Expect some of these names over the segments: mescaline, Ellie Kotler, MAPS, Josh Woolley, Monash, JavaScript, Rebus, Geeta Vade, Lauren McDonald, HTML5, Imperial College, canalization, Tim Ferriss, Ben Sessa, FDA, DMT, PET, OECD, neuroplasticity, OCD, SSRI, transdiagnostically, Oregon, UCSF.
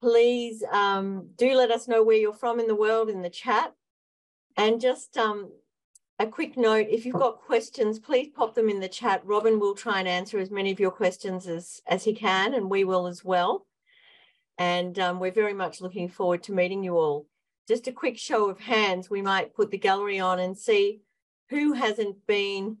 please do let us know where you're from in the world in the chat. And just a quick note, if you've got questions, please pop them in the chat. Robin will try and answer as many of your questions as he can, and we will as well. And we're very much looking forward to meeting you all. Just a quick show of hands, we might put the gallery on and see who hasn't been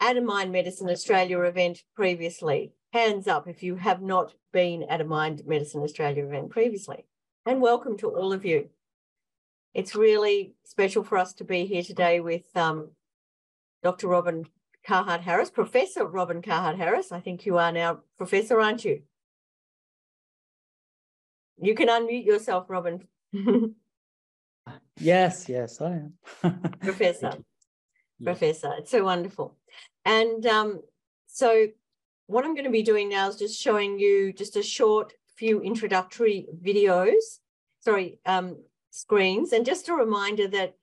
at a Mind Medicine Australia event previously. Hands up if you have not been at a Mind Medicine Australia event previously. And welcome to all of you. It's really special for us to be here today with Dr. Robin Carhart-Harris, Professor Robin Carhart-Harris. I think you are now Professor, aren't you? You can unmute yourself, Robin. Yes, I am. Professor. Professor, it's so wonderful. And so what I'm going to be doing now is just showing you just a short few introductory videos, screens, and just a reminder that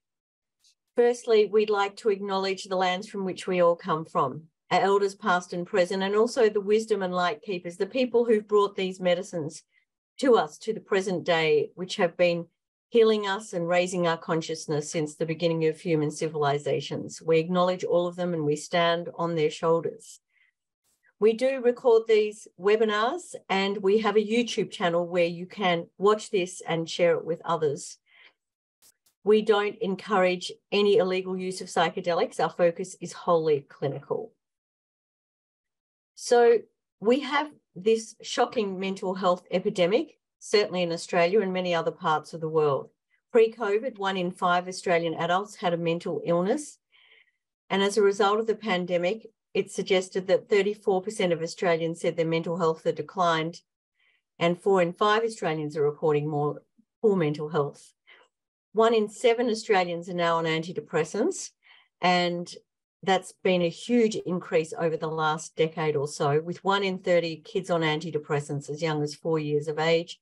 firstly, we'd like to acknowledge the lands from which we all come from, our elders past and present, and also the wisdom and light keepers, the people who've brought these medicines to us to the present day, which have been healing us and raising our consciousness since the beginning of human civilizations. We acknowledge all of them and we stand on their shoulders. We do record these webinars and we have a YouTube channel where you can watch this and share it with others. We don't encourage any illegal use of psychedelics. Our focus is wholly clinical. So we have this shocking mental health epidemic, certainly in Australia and many other parts of the world. Pre-COVID, 1 in 5 Australian adults had a mental illness. And as a result of the pandemic, it suggested that 34% of Australians said their mental health had declined, and 4 in 5 Australians are reporting more poor mental health. 1 in 7 Australians are now on antidepressants, and that's been a huge increase over the last decade or so, with 1 in 30 kids on antidepressants as young as 4 years of age,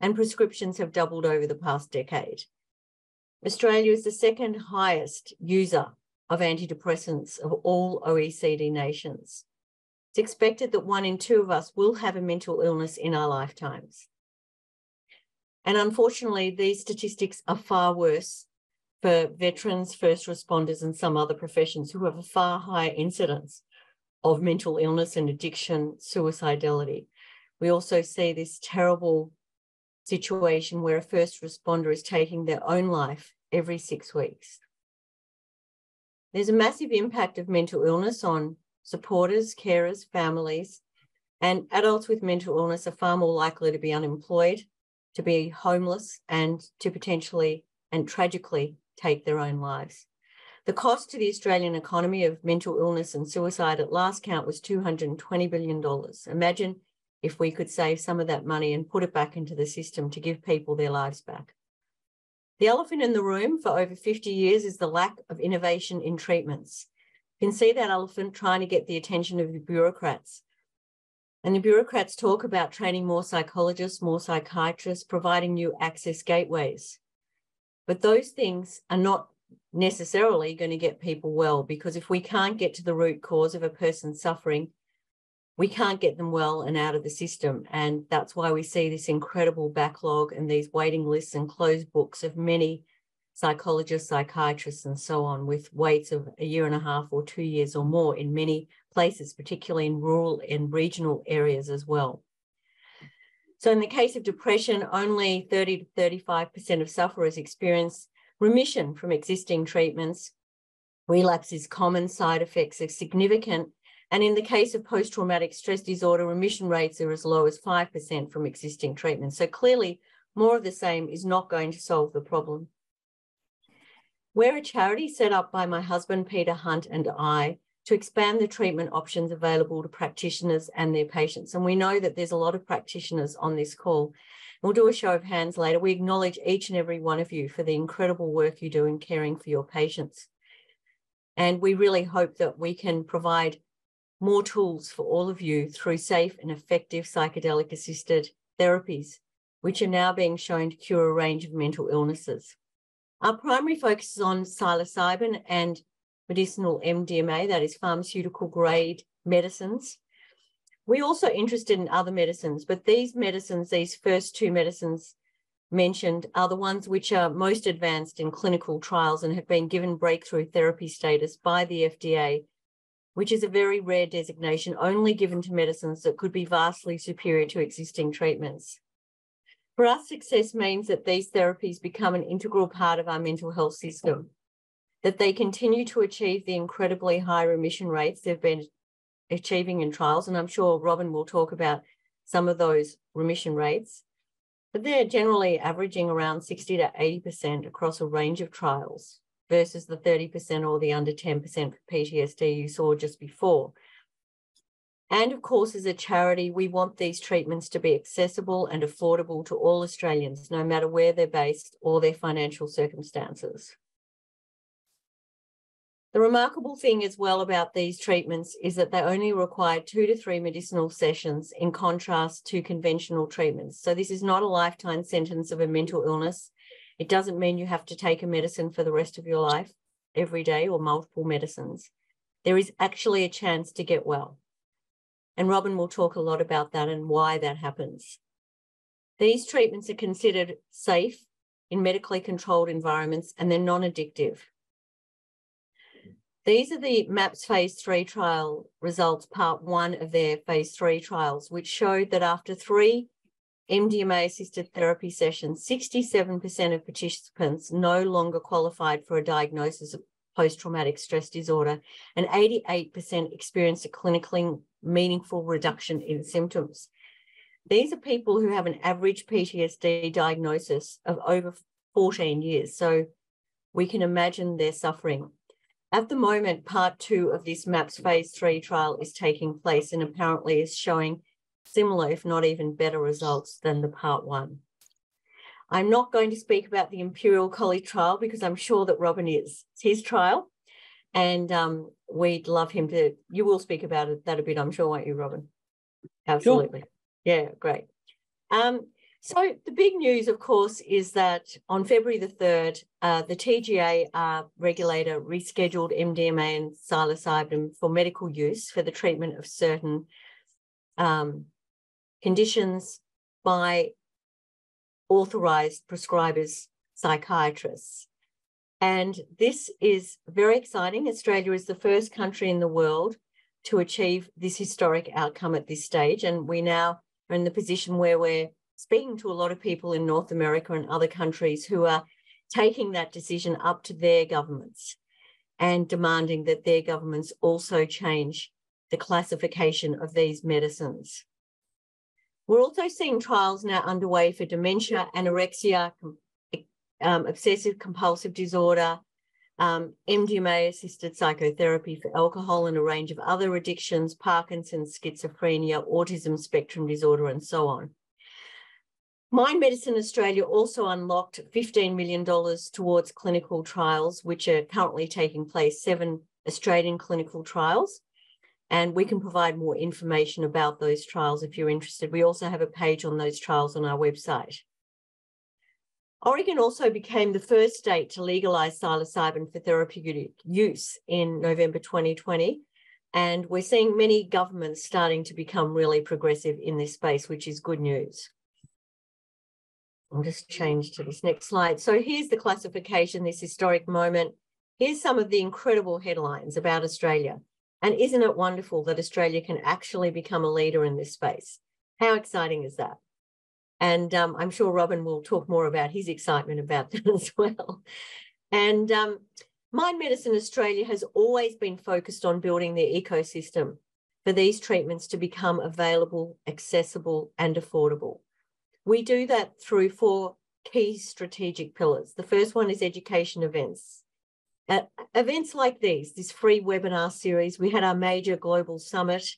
and prescriptions have doubled over the past decade. Australia is the second highest user of antidepressants of all OECD nations. It's expected that 1 in 2 of us will have a mental illness in our lifetimes. And unfortunately, these statistics are far worse for veterans, first responders, and some other professions who have a far higher incidence of mental illness and addiction, suicidality. We also see this terrible situation where a first responder is taking their own life every 6 weeks. There's a massive impact of mental illness on supporters, carers, families, and adults with mental illness are far more likely to be unemployed, to be homeless, and to potentially and tragically take their own lives. The cost to the Australian economy of mental illness and suicide at last count was $220 billion. Imagine if we could save some of that money and put it back into the system to give people their lives back. The elephant in the room for over 50 years is the lack of innovation in treatments. You can see that elephant trying to get the attention of the bureaucrats. And the bureaucrats talk about training more psychologists, more psychiatrists, providing new access gateways. But those things are not necessarily going to get people well, because if we can't get to the root cause of a person suffering, we can't get them well and out of the system. And that's why we see this incredible backlog and these waiting lists and closed books of many psychologists, psychiatrists, and so on, with waits of 1.5 years or 2 years or more in many places, particularly in rural and regional areas as well. So in the case of depression, only 30 to 35% of sufferers experience remission from existing treatments. Relapse is common, side effects are significant. And in the case of post-traumatic stress disorder, remission rates are as low as 5% from existing treatments. So clearly, more of the same is not going to solve the problem. We're a charity set up by my husband, Peter Hunt, and I, to expand the treatment options available to practitioners and their patients. And we know that there's a lot of practitioners on this call. We'll do a show of hands later. We acknowledge each and every one of you for the incredible work you do in caring for your patients. And we really hope that we can provide more tools for all of you through safe and effective psychedelic-assisted therapies, which are now being shown to cure a range of mental illnesses. Our primary focus is on psilocybin and medicinal MDMA, that is pharmaceutical grade medicines. we also interested in other medicines, but these medicines, these first two medicines mentioned, are the ones which are most advanced in clinical trials and have been given breakthrough therapy status by the FDA, which is a very rare designation only given to medicines that could be vastly superior to existing treatments. For us, success means that these therapies become an integral part of our mental health system, that they continue to achieve the incredibly high remission rates they've been achieving in trials, and I'm sure Robin will talk about some of those remission rates, but they're generally averaging around 60 to 80% across a range of trials versus the 30% or the under 10% for PTSD you saw just before. And of course, as a charity, we want these treatments to be accessible and affordable to all Australians, no matter where they're based or their financial circumstances. The remarkable thing as well about these treatments is that they only require 2 to 3 medicinal sessions in contrast to conventional treatments. So this is not a lifetime sentence of a mental illness. It doesn't mean you have to take a medicine for the rest of your life every day or multiple medicines. There is actually a chance to get well. And Robin will talk a lot about that and why that happens. These treatments are considered safe in medically controlled environments and they're non-addictive. These are the MAPS phase 3 trial results, part 1 of their phase 3 trials, which showed that after 3 MDMA-assisted therapy sessions, 67% of participants no longer qualified for a diagnosis of post-traumatic stress disorder, and 88% experienced a clinically meaningful reduction in symptoms. These are people who have an average PTSD diagnosis of over 14 years, so we can imagine their suffering. At the moment, part 2 of this MAPS phase 3 trial is taking place and apparently is showing similar, if not even better, results than the part 1. I'm not going to speak about the Imperial College trial because I'm sure that Robin is. It's his trial, and we'd love him to. You will speak about it that a bit, I'm sure, won't you, Robin? Absolutely. Sure. Yeah, great. So the big news, of course, is that on February the 3rd, the TGA regulator rescheduled MDMA and psilocybin for medical use for the treatment of certain conditions by authorised prescribers, psychiatrists. And this is very exciting. Australia is the first country in the world to achieve this historic outcome at this stage. And we now are in the position where we're speaking to a lot of people in North America and other countries who are taking that decision up to their governments and demanding that their governments also change the classification of these medicines. We're also seeing trials now underway for dementia, anorexia, obsessive compulsive disorder, MDMA-assisted psychotherapy for alcohol and a range of other addictions, Parkinson's, schizophrenia, autism spectrum disorder, and so on. Mind Medicine Australia also unlocked $15 million towards clinical trials, which are currently taking place, 7 Australian clinical trials, and we can provide more information about those trials if you're interested. We also have a page on those trials on our website. Oregon also became the first state to legalise psilocybin for therapeutic use in November 2020, and we're seeing many governments starting to become really progressive in this space, which is good news. I'll just change to this next slide. So here's the classification, this historic moment. Here's some of the incredible headlines about Australia. And isn't it wonderful that Australia can actually become a leader in this space? How exciting is that? And I'm sure Robin will talk more about his excitement about that as well. And Mind Medicine Australia has always been focused on building the ecosystem for these treatments to become available, accessible, and affordable. We do that through 4 key strategic pillars. The first one is education events. At events like these, this free webinar series, we had our major global summit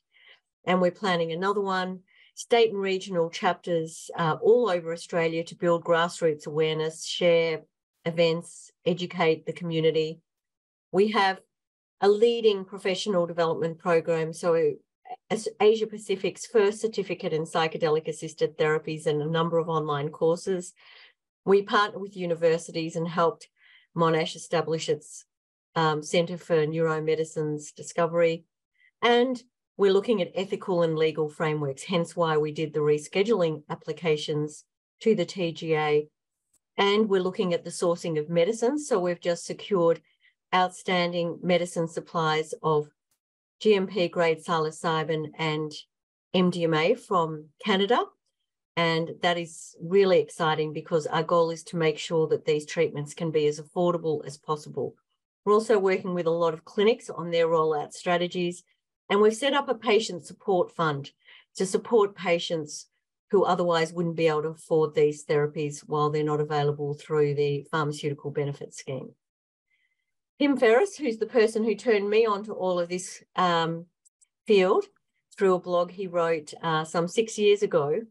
and we're planning another one, state and regional chapters all over Australia to build grassroots awareness, share events, educate the community. We have a leading professional development program, so Asia Pacific's first certificate in psychedelic assisted therapies and a number of online courses. We partner with universities and helped Monash establish its Centre for Neuromedicine's Discovery. And We're looking at ethical and legal frameworks, hence why we did the rescheduling applications to the TGA. And we're looking at the sourcing of medicines. So we've just secured outstanding medicine supplies of GMP-grade psilocybin and MDMA from Canada. And that is really exciting because our goal is to make sure that these treatments can be as affordable as possible. We're also working with a lot of clinics on their rollout strategies. And we've set up a patient support fund to support patients who otherwise wouldn't be able to afford these therapies while they're not available through the pharmaceutical benefit scheme. Tim Ferriss, who's the person who turned me onto all of this field through a blog he wrote some 6 years ago,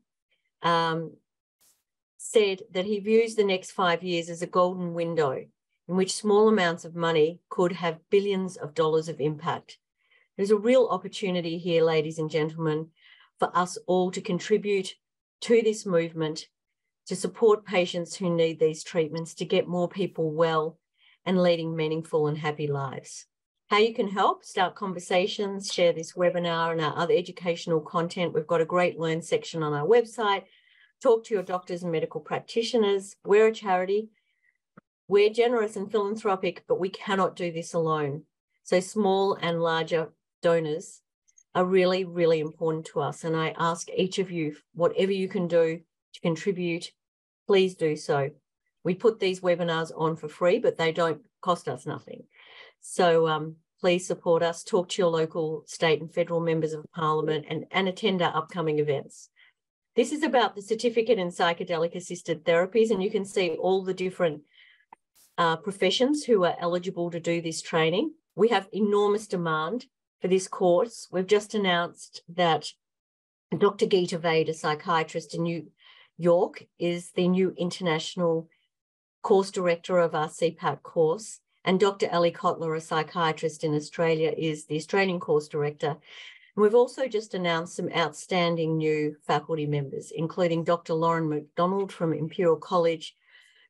said that he views the next 5 years as a golden window in which small amounts of money could have billions of dollars of impact. There's a real opportunity here, ladies and gentlemen, for us all to contribute to this movement, to support patients who need these treatments, to get more people well and leading meaningful and happy lives. How you can help: start conversations, share this webinar and our other educational content. We've got a great Learn section on our website. Talk to your doctors and medical practitioners. We're a charity. We're generous and philanthropic, but we cannot do this alone. So small and larger donors are really, really important to us. And I ask each of you, whatever you can do to contribute, please do so. We put these webinars on for free, but they don't cost us nothing. So please support us, talk to your local, state and federal members of parliament and attend our upcoming events. This is about the certificate in psychedelic assisted therapies, and you can see all the different professions who are eligible to do this training. We have enormous demand for this course. We've just announced that Dr. Geeta Vade, a psychiatrist in New York, is the new international course director of our CPAT course. And Dr. Ellie Kotler, a psychiatrist in Australia, is the Australian course director. And we've also just announced some outstanding new faculty members, including Dr. Lauren McDonald from Imperial College,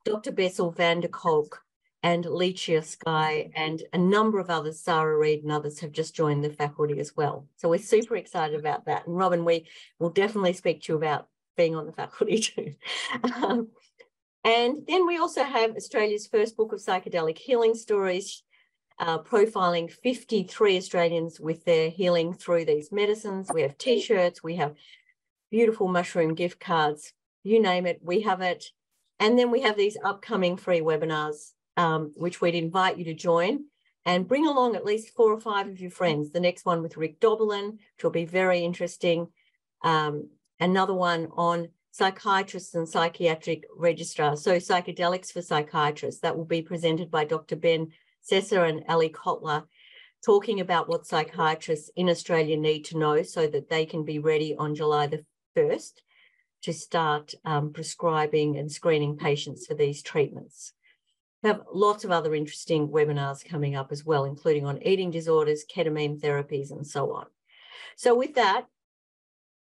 Dr. Bessel van der Kolk, and Lechia Sky, and a number of others, Sarah Reed and others, have just joined the faculty as well. So we're super excited about that. And Robin, we will definitely speak to you about being on the faculty too. And then we also have Australia's first book of psychedelic healing stories, profiling 53 Australians with their healing through these medicines. We have T-shirts, we have beautiful mushroom gift cards, you name it, we have it. And then we have these upcoming free webinars, which we'd invite you to join, and bring along at least 4 or 5 of your friends. The next one with Rick Doblin, which will be very interesting. Another one on psychiatrists and psychiatric registrars, so psychedelics for psychiatrists. That will be presented by Dr. Ben Sessa and Ellie Kotler, talking about what psychiatrists in Australia need to know so that they can be ready on July the 1st to start prescribing and screening patients for these treatments. We have lots of other interesting webinars coming up as well, including on eating disorders, ketamine therapies, and so on. So with that,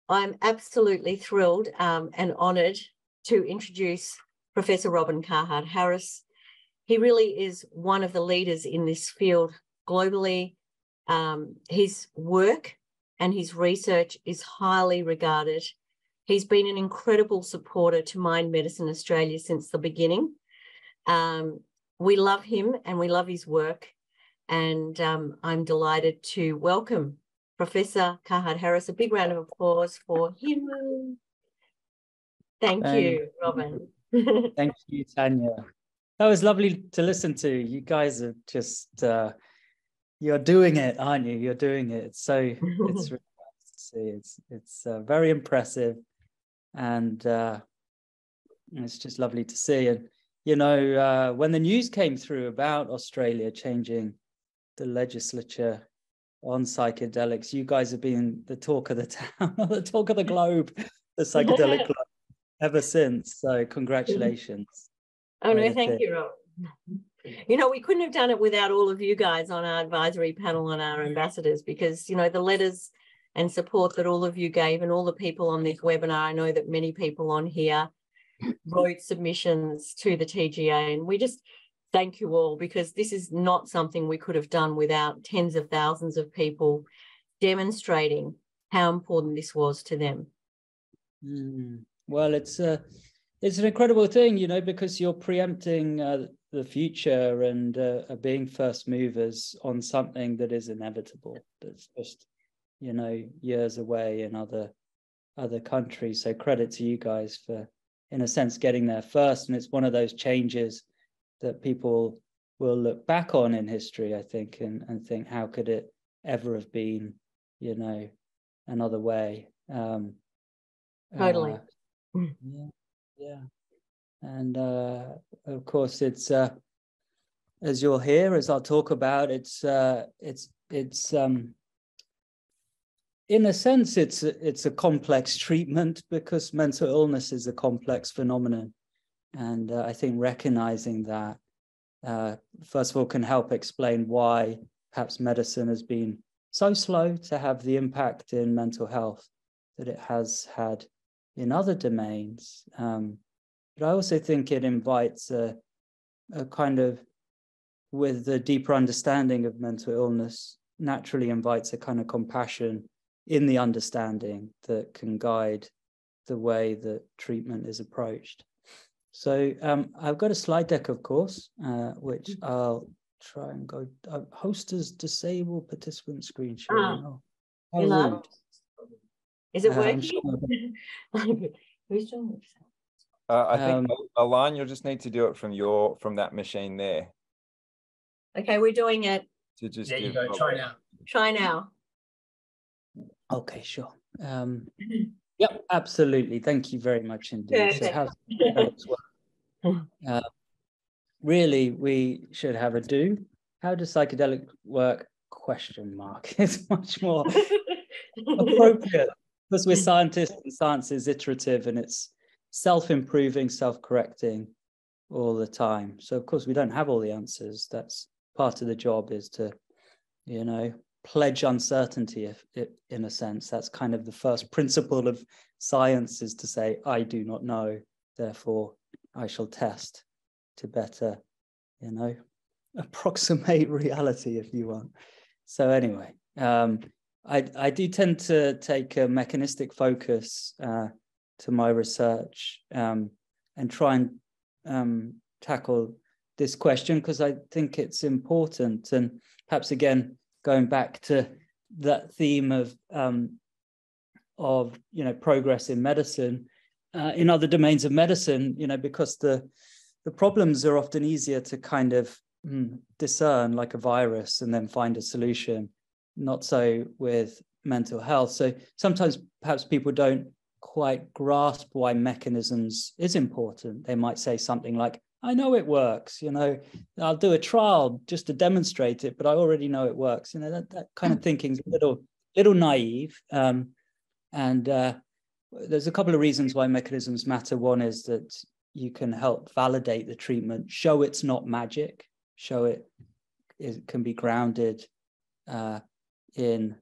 I'm absolutely thrilled and honoured to introduce Professor Robin Carhart-Harris. He really is one of the leaders in this field globally. His work and his research is highly regarded. He's been an incredible supporter to Mind Medicine Australia since the beginning. We love him and we love his work. And I'm delighted to welcome Professor Carhart-Harris. A big round of applause for him. Thank you, Robin. Thank you, Tanya. That was lovely to listen to. You guys are just, you're doing it, aren't you? You're doing it. It's so, it's really nice to see. It's very impressive, and it's just lovely to see. And, you know, when the news came through about Australia changing the legislature on psychedelics, you guys have been the talk of the town, the talk of the globe, the psychedelic globe, ever since. So congratulations. Oh, no, thank you, Rob. You know, we couldn't have done it without all of you guys on our advisory panel and our ambassadors, because, you know, the letters and support that all of you gave and all the people on this webinar, I know that many people on here wrote submissions to the TGA, and we just thank you all, because this is not something we could have done without tens of thousands of people demonstrating how important this was to them. Well, it's an incredible thing, you know, because you're preempting the future and being first movers on something that is inevitable, that's just, you know, years away in other countries. So credit to you guys for, in a sense, getting there first. And it's one of those changes that people will look back on in history, I think, and think, how could it ever have been, you know, another way? Totally. Yeah. And of course, it's as you'll hear, as I'll talk about, it's in a sense, it's a complex treatment, because mental illness is a complex phenomenon. And I think recognizing that, first of all, can help explain why perhaps medicine has been so slow to have the impact in mental health that it has had in other domains. But I also think it invites a kind of, with the deeper understanding of mental illness, naturally invites a kind of compassion in the understanding that can guide the way that treatment is approached. So I've got a slide deck, of course, which I'll try and go. Hosters disable participant screen sharing. Oh, is it working? Who's doing this? I think, Alan, you'll just need to do it from that machine there. Okay, we're doing it. To just there you go. Try now. Try now. Okay, sure. Yep, absolutely. Thank you very much indeed. So really, we should have a do. How does psychedelic work? Question mark. It's much more appropriate, because we're scientists and science is iterative and it's self-improving, self-correcting all the time. So of course we don't have all the answers. That's part of the job, is to, you know, pledge uncertainty, if in a sense. That's kind of the first principle of science, is to say, I do not know, therefore I shall test to better, you know, approximate reality, if you want. So anyway, I do tend to take a mechanistic focus to my research, and try and tackle this question, because I think it's important. And perhaps again, going back to that theme of, you know, progress in medicine, in other domains of medicine, you know, because the problems are often easier to kind of discern, like a virus, and then find a solution. Not so with mental health. So sometimes perhaps people don't quite grasp why mechanisms is important. They might say something like, I know it works, you know, I'll do a trial just to demonstrate it, but I already know it works. You know, that kind of thinking's a little naive. There's a couple of reasons why mechanisms matter. One is that you can help validate the treatment, show it's not magic, show it can be grounded in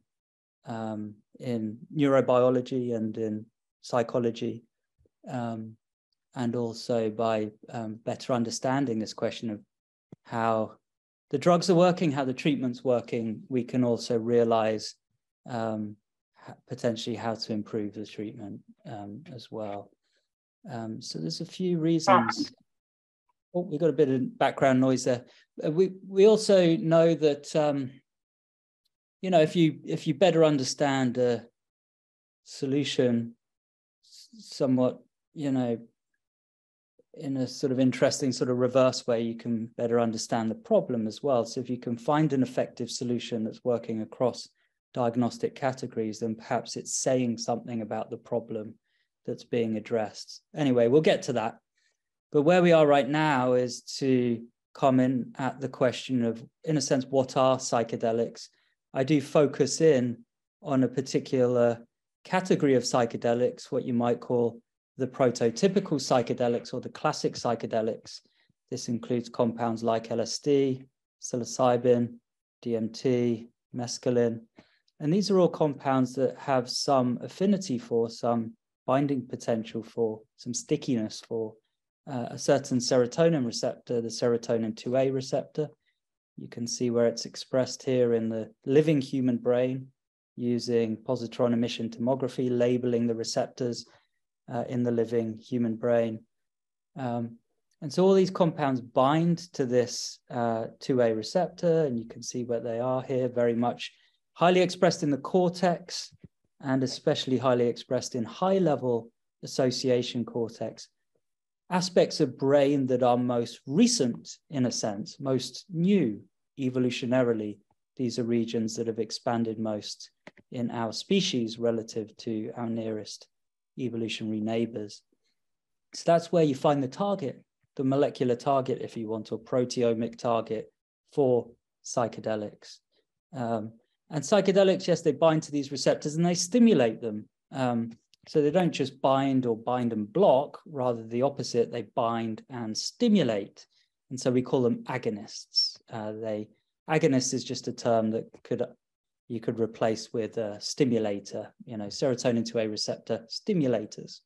neurobiology and in psychology, and also by better understanding this question of how the drugs are working, how the treatment's working, we can also realize potentially how to improve the treatment as well. So there's a few reasons. Oh, we've got a bit of background noise there. We also know that, you know, if you better understand a solution somewhat, you know, in a sort of interesting sort of reverse way, you can better understand the problem as well. So if you can find an effective solution that's working across diagnostic categories, then perhaps it's saying something about the problem that's being addressed. Anyway, we'll get to that. But where we are right now is to come in at the question of, in a sense, what are psychedelics? I do focus in on a particular category of psychedelics, what you might call the prototypical psychedelics or the classic psychedelics. This includes compounds like LSD, psilocybin, DMT, mescaline. And these are all compounds that have some affinity for, some binding potential for, some stickiness for a certain serotonin receptor, the serotonin 2A receptor. You can see where it's expressed here in the living human brain. using positron emission tomography, labeling the receptors in the living human brain. And so all these compounds bind to this 2A receptor, and you can see where they are here, very much highly expressed in the cortex, and especially highly expressed in high-level association cortex, aspects of brain that are most recent, in a sense, most new evolutionarily. These are regions that have expanded most in our species relative to our nearest evolutionary neighbors. So that's where you find the target, the molecular target, if you want, or proteomic target for psychedelics. And psychedelics, yes, they bind to these receptors and they stimulate them. So they don't just bind or bind and block, rather the opposite, they bind and stimulate. And so we call them agonists. Agonist is just a term that you could replace with a stimulator, you know, serotonin 2A receptor stimulators.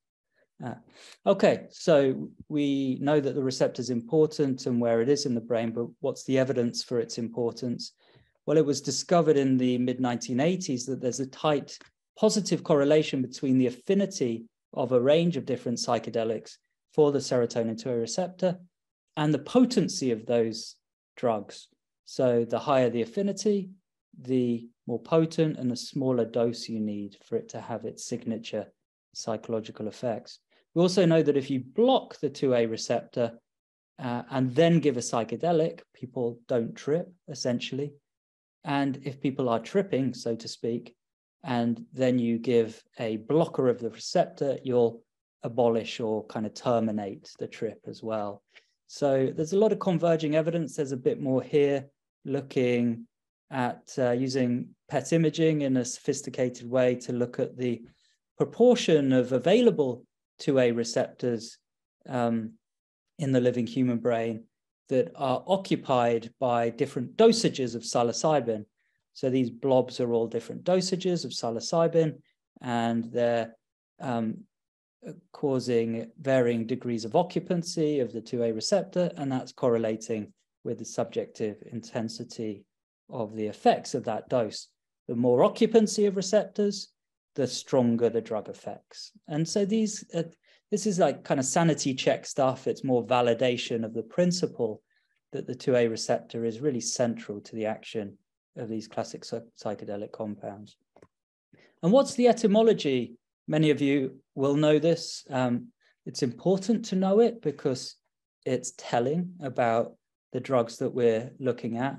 Okay, so we know that the receptor is important and where it is in the brain, but what's the evidence for its importance? Well, it was discovered in the mid-1980s that there's a tight positive correlation between the affinity of a range of different psychedelics for the serotonin 2A receptor and the potency of those drugs. So the higher the affinity, the more potent and the smaller dose you need for it to have its signature psychological effects. We also know that if you block the 2A receptor and then give a psychedelic, people don't trip, essentially. And if people are tripping, so to speak, and then you give a blocker of the receptor, you'll abolish or kind of terminate the trip as well. So there's a lot of converging evidence. There's a bit more here, looking at using PET imaging in a sophisticated way to look at the proportion of available 2A receptors in the living human brain that are occupied by different dosages of psilocybin. So these blobs are all different dosages of psilocybin, and they're causing varying degrees of occupancy of the 2A receptor, and that's correlating with the subjective intensity of the effects of that dose. The more occupancy of receptors, the stronger the drug effects. And so these, this is like kind of sanity check stuff. It's more validation of the principle that the 2A receptor is really central to the action of these classic psychedelic compounds. And what's the etymology? Many of you will know this. It's important to know it because it's telling about the drugs that we're looking at.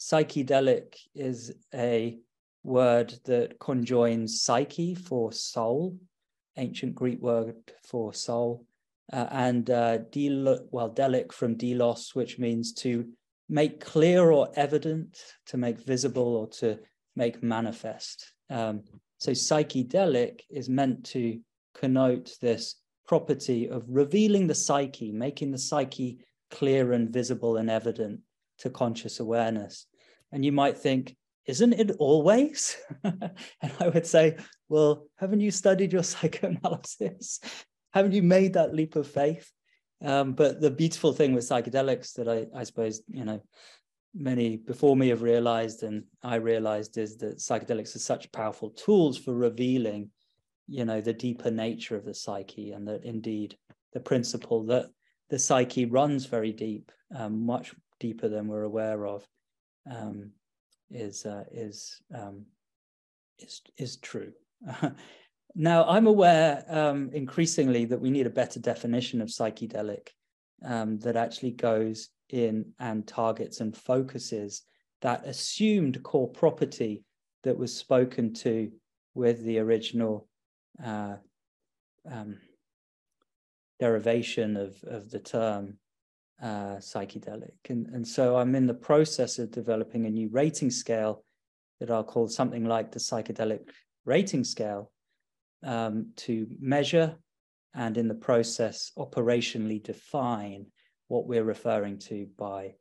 Psychedelic is a word that conjoins psyche for soul, ancient Greek word for soul, and delic from delos, which means to make clear or evident, to make visible or to make manifest. So psychedelic is meant to connote this property of revealing the psyche, making the psyche clear and visible and evident to conscious awareness. And you might think, isn't it always? And I would say, well, haven't you studied your psychoanalysis? Haven't you made that leap of faith? But the beautiful thing with psychedelics that I suppose, you know, many before me have realized, and I realized, is that psychedelics are such powerful tools for revealing, you know, the deeper nature of the psyche, and that indeed the principle that the psyche runs very deep, much deeper than we're aware of, is true. Now, I'm aware increasingly that we need a better definition of psychedelic that actually goes in and targets and focuses that assumed core property that was spoken to with the original derivation of the term psychedelic. And so I'm in the process of developing a new rating scale that I'll call something like the psychedelic rating scale to measure and in the process operationally define what we're referring to by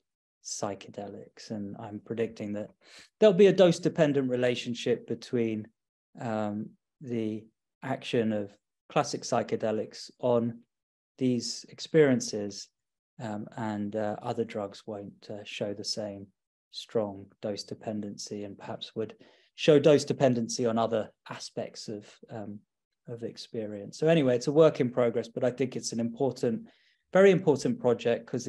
psychedelics. And I'm predicting that there'll be a dose-dependent relationship between the action of classic psychedelics on these experiences, and other drugs won't show the same strong dose dependency and perhaps would show dose dependency on other aspects of experience. So anyway, it's a work in progress, but I think it's an important, very important project, because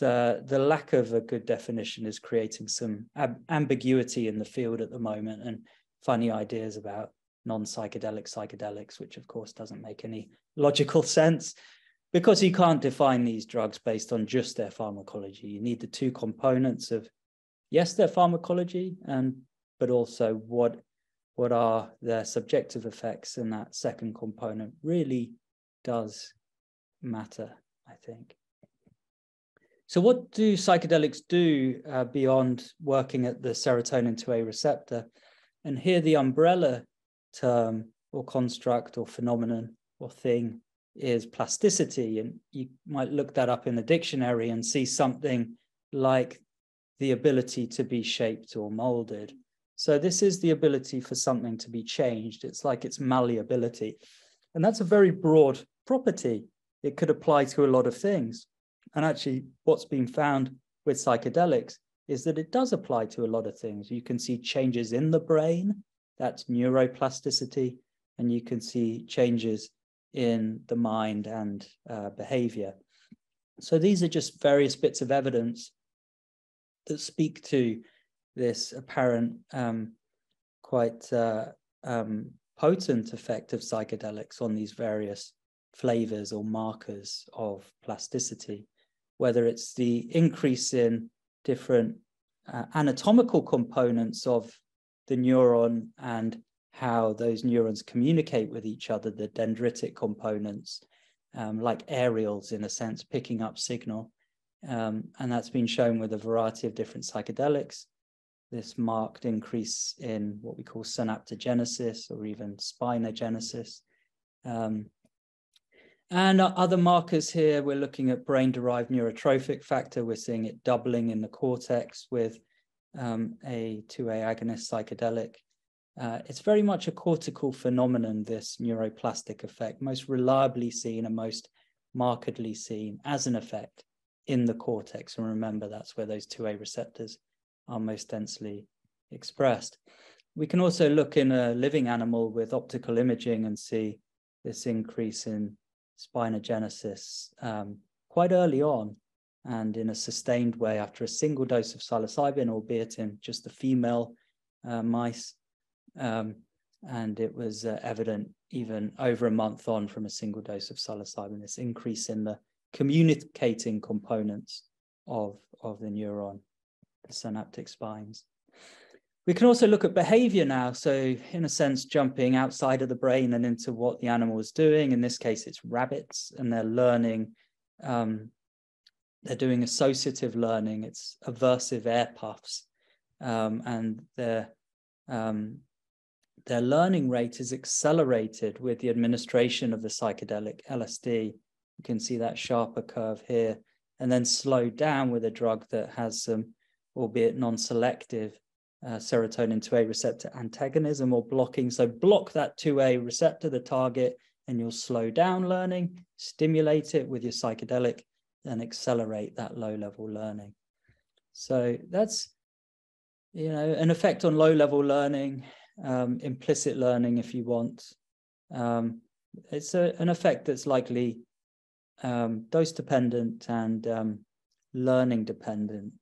the lack of a good definition is creating some ambiguity in the field at the moment, and funny ideas about non-psychedelic psychedelics, which of course doesn't make any logical sense, because you can't define these drugs based on just their pharmacology. You need the two components of, yes, their pharmacology, but also what are their subjective effects, and that second component really does matter, I think. So what do psychedelics do beyond working at the serotonin 2A receptor? And here the umbrella term or construct or phenomenon or thing is plasticity. And you might look that up in the dictionary and see something like the ability to be shaped or molded. So this is the ability for something to be changed. It's like its malleability. And that's a very broad property. It could apply to a lot of things. And actually what's been found with psychedelics is that it does apply to a lot of things. You can see changes in the brain, that's neuroplasticity, and you can see changes in the mind and behavior. So these are just various bits of evidence that speak to this apparent quite potent effect of psychedelics on these various flavors or markers of plasticity, whether it's the increase in different anatomical components of the neuron and how those neurons communicate with each other, the dendritic components, like aerials in a sense, picking up signal. And that's been shown with a variety of different psychedelics. This marked increase in what we call synaptogenesis or even spinogenesis. And other markers here, we're looking at brain-derived neurotrophic factor. We're seeing it doubling in the cortex with a 2A agonist psychedelic. It's very much a cortical phenomenon, this neuroplastic effect, most reliably seen and most markedly seen as an effect in the cortex. And remember, that's where those 2A receptors are most densely expressed. We can also look in a living animal with optical imaging and see this increase in spinogenesis quite early on and in a sustained way after a single dose of psilocybin, albeit in just the female mice. And it was evident even over a month on from a single dose of psilocybin, this increase in the communicating components of the neuron, the synaptic spines. We can also look at behavior now. So in a sense, jumping outside of the brain and into what the animal is doing. In this case, it's rabbits, and they're learning. They're doing associative learning. It's aversive air puffs. And their learning rate is accelerated with the administration of the psychedelic LSD. You can see that sharper curve here, and then slowed down with a drug that has some, albeit non-selective, serotonin 2A receptor antagonism or blocking. So block that 2A receptor, the target, and you'll slow down learning, stimulate it with your psychedelic, and accelerate that low-level learning. So that's, you know, an effect on low-level learning, implicit learning if you want. It's an effect that's likely dose-dependent and learning-dependent.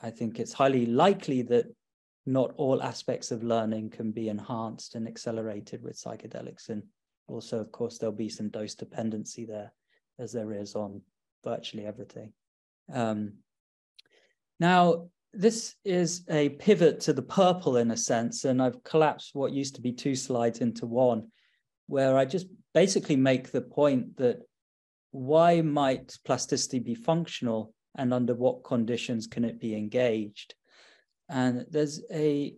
I think it's highly likely that not all aspects of learning can be enhanced and accelerated with psychedelics. And also, of course, there'll be some dose dependency there, as there is on virtually everything. Now, this is a pivot to the purple in a sense, and I've collapsed what used to be two slides into one, where I just basically make the point that why might plasticity be functional and under what conditions can it be engaged? And there's a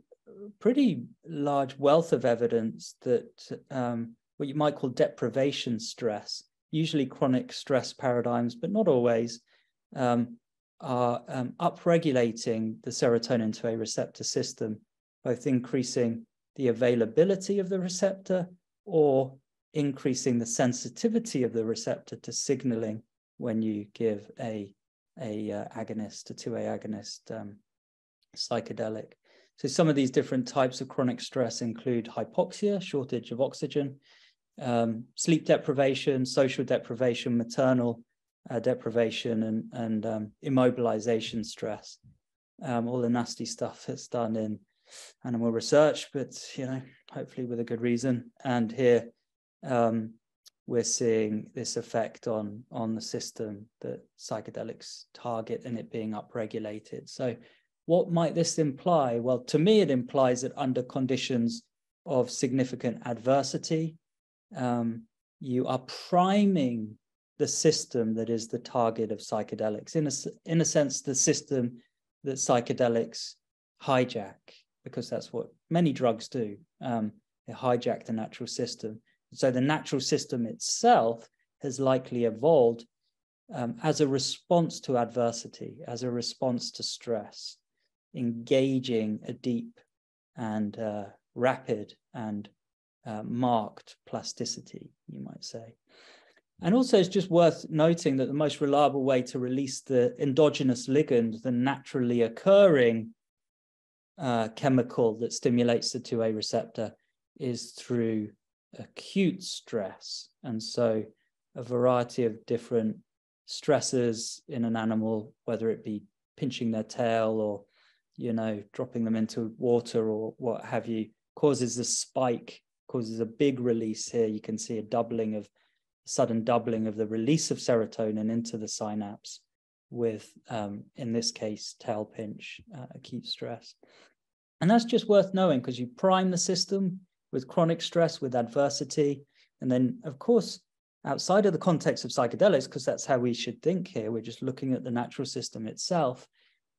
pretty large wealth of evidence that what you might call deprivation stress, usually chronic stress paradigms, but not always, are upregulating the serotonin 2A receptor system, both increasing the availability of the receptor or increasing the sensitivity of the receptor to signaling when you give a 2A agonist psychedelic. So some of these different types of chronic stress include hypoxia, shortage of oxygen, sleep deprivation, social deprivation, maternal deprivation, and immobilization stress. All the nasty stuff that's done in animal research, but you know, hopefully with a good reason. And here we're seeing this effect on the system that psychedelics target and it being upregulated. So what might this imply? Well, to me, it implies that under conditions of significant adversity, you are priming the system that is the target of psychedelics. In a sense, the system that psychedelics hijack, because that's what many drugs do. They hijack the natural system. So the natural system itself has likely evolved as a response to adversity, as a response to stress, engaging a deep and rapid and marked plasticity, you might say. And also, it's just worth noting that the most reliable way to release the endogenous ligand, the naturally occurring chemical that stimulates the 2A receptor, is through acute stress. And so a variety of different stresses in an animal, whether it be pinching their tail or, you know, dropping them into water or what have you, causes a spike, causes a big release here. You can see a sudden doubling of the release of serotonin into the synapse with, in this case, tail pinch, acute stress. And that's just worth knowing, because you prime the system with chronic stress, with adversity. And then, of course, outside of the context of psychedelics, because that's how we should think here, we're just looking at the natural system itself.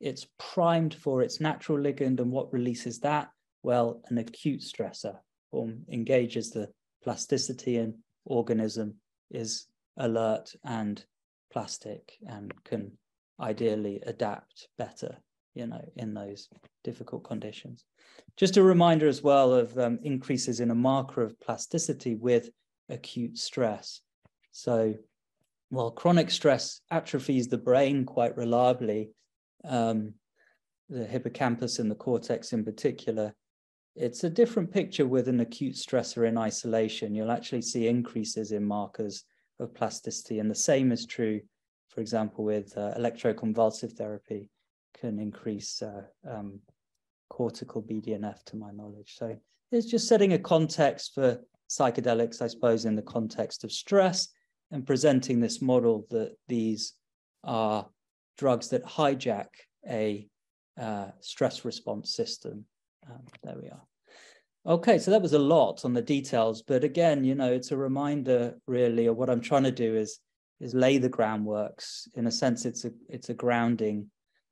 It's primed for its natural ligand. And what releases that? Well, an acute stressor, engages the plasticity in organism, is alert and plastic and can ideally adapt better, you know, in those difficult conditions. Just a reminder as well of increases in a marker of plasticity with acute stress. So while chronic stress atrophies the brain quite reliably, the hippocampus and the cortex in particular, it's a different picture with an acute stressor in isolation. You'll actually see increases in markers of plasticity. And the same is true, for example, with electroconvulsive therapy can increase cortical BDNF, to my knowledge. So it's just setting a context for psychedelics, I suppose, in the context of stress, and presenting this model that these are drugs that hijack a stress response system. There we are. Okay, so that was a lot on the details, but again, you know, it's a reminder really of what I'm trying to do is lay the groundworks. In a sense, it's a grounding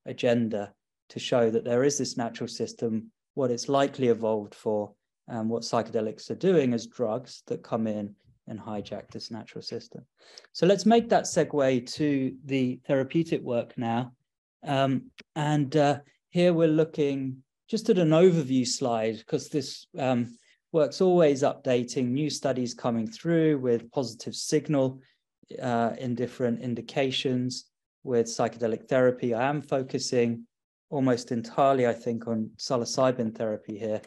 agenda to show that there is this natural system, what it's likely evolved for, and what psychedelics are doing as drugs that come in and hijack this natural system. So let's make that segue to the therapeutic work now. Here we're looking just at an overview slide, because this work's always updating, new studies coming through with positive signal in different indications with psychedelic therapy. I am focusing almost entirely, I think, on psilocybin therapy here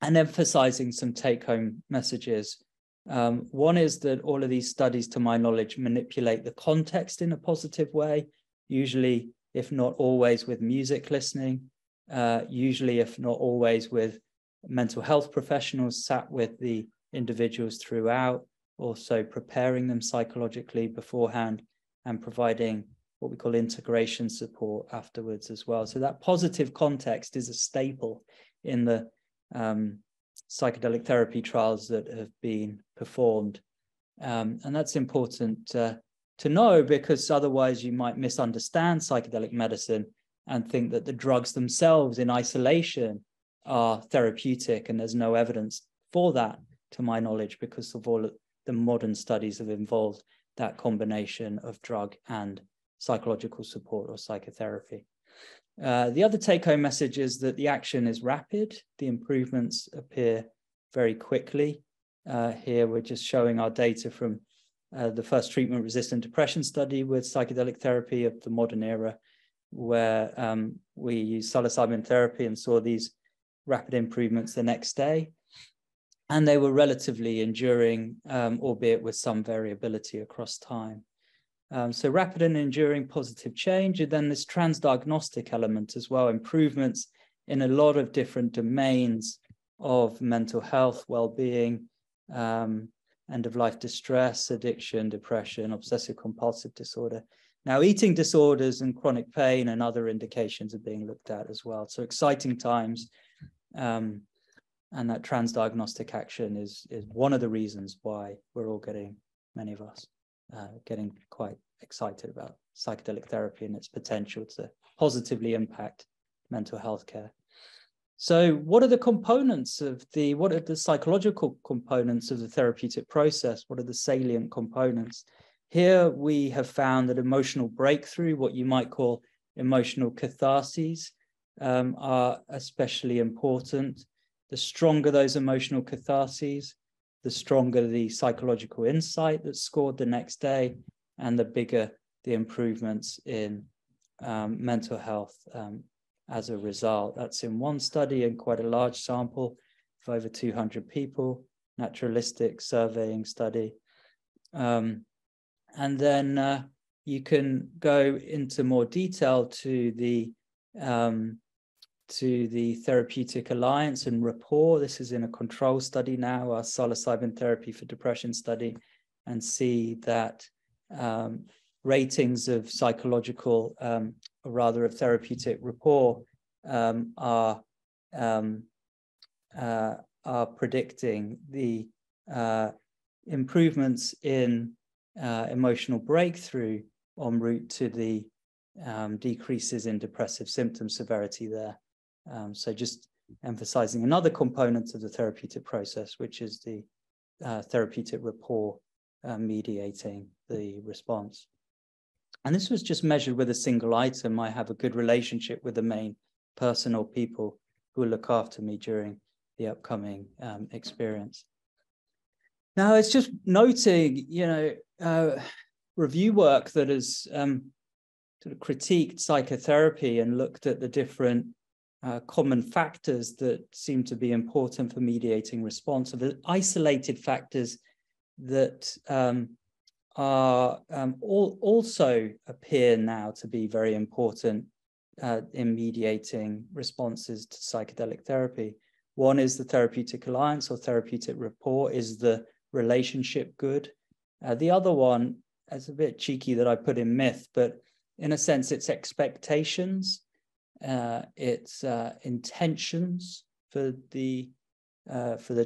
and emphasizing some take-home messages. One is that all of these studies, to my knowledge, manipulate the context in a positive way, usually, if not always, with music listening. Usually, if not always, with mental health professionals sat with the individuals throughout, also preparing them psychologically beforehand and providing what we call integration support afterwards as well. So that positive context is a staple in the psychedelic therapy trials that have been performed. And that's important to know, because otherwise you might misunderstand psychedelic medicine and think that the drugs themselves in isolation are therapeutic, and there's no evidence for that, to my knowledge, because of all the modern studies have involved that combination of drug and psychological support or psychotherapy. The other take-home message is that the action is rapid, the improvements appear very quickly. Here we're just showing our data from the first treatment-resistant depression study with psychedelic therapy of the modern era, where we used psilocybin therapy and saw these rapid improvements the next day. And they were relatively enduring, albeit with some variability across time. So rapid and enduring positive change, and then this transdiagnostic element as well, improvements in a lot of different domains of mental health, well-being, end-of-life distress, addiction, depression, obsessive-compulsive disorder. Now, eating disorders and chronic pain and other indications are being looked at as well. So exciting times, and that transdiagnostic action is one of the reasons why we're all getting, many of us, getting quite excited about psychedelic therapy and its potential to positively impact mental health care. So what are the components of the, what are the psychological components of the therapeutic process? What are the salient components? Here we have found that emotional breakthrough, what you might call emotional catharses, are especially important. The stronger those emotional catharses, the stronger the psychological insight that's scored the next day, and the bigger the improvements in mental health as a result. That's in one study in quite a large sample of over 200 people, naturalistic surveying study. And then you can go into more detail to the therapeutic alliance and rapport. This is in a control study now, our psilocybin therapy for depression study, and see that ratings of psychological, or rather of therapeutic rapport, are predicting the improvements in emotional breakthrough en route to the decreases in depressive symptom severity there. So just emphasizing another component of the therapeutic process, which is the therapeutic rapport mediating the response. And this was just measured with a single item. I have a good relationship with the main person or people who will look after me during the upcoming experience. Now, it's just noting, you know, review work that has sort of critiqued psychotherapy and looked at the different common factors that seem to be important for mediating response, of the isolated factors that are also appear now to be very important in mediating responses to psychedelic therapy. One is the therapeutic alliance or therapeutic rapport. Is the relationship good? The other one, it's a bit cheeky that I put in myth, but in a sense, it's expectations. Its intentions for the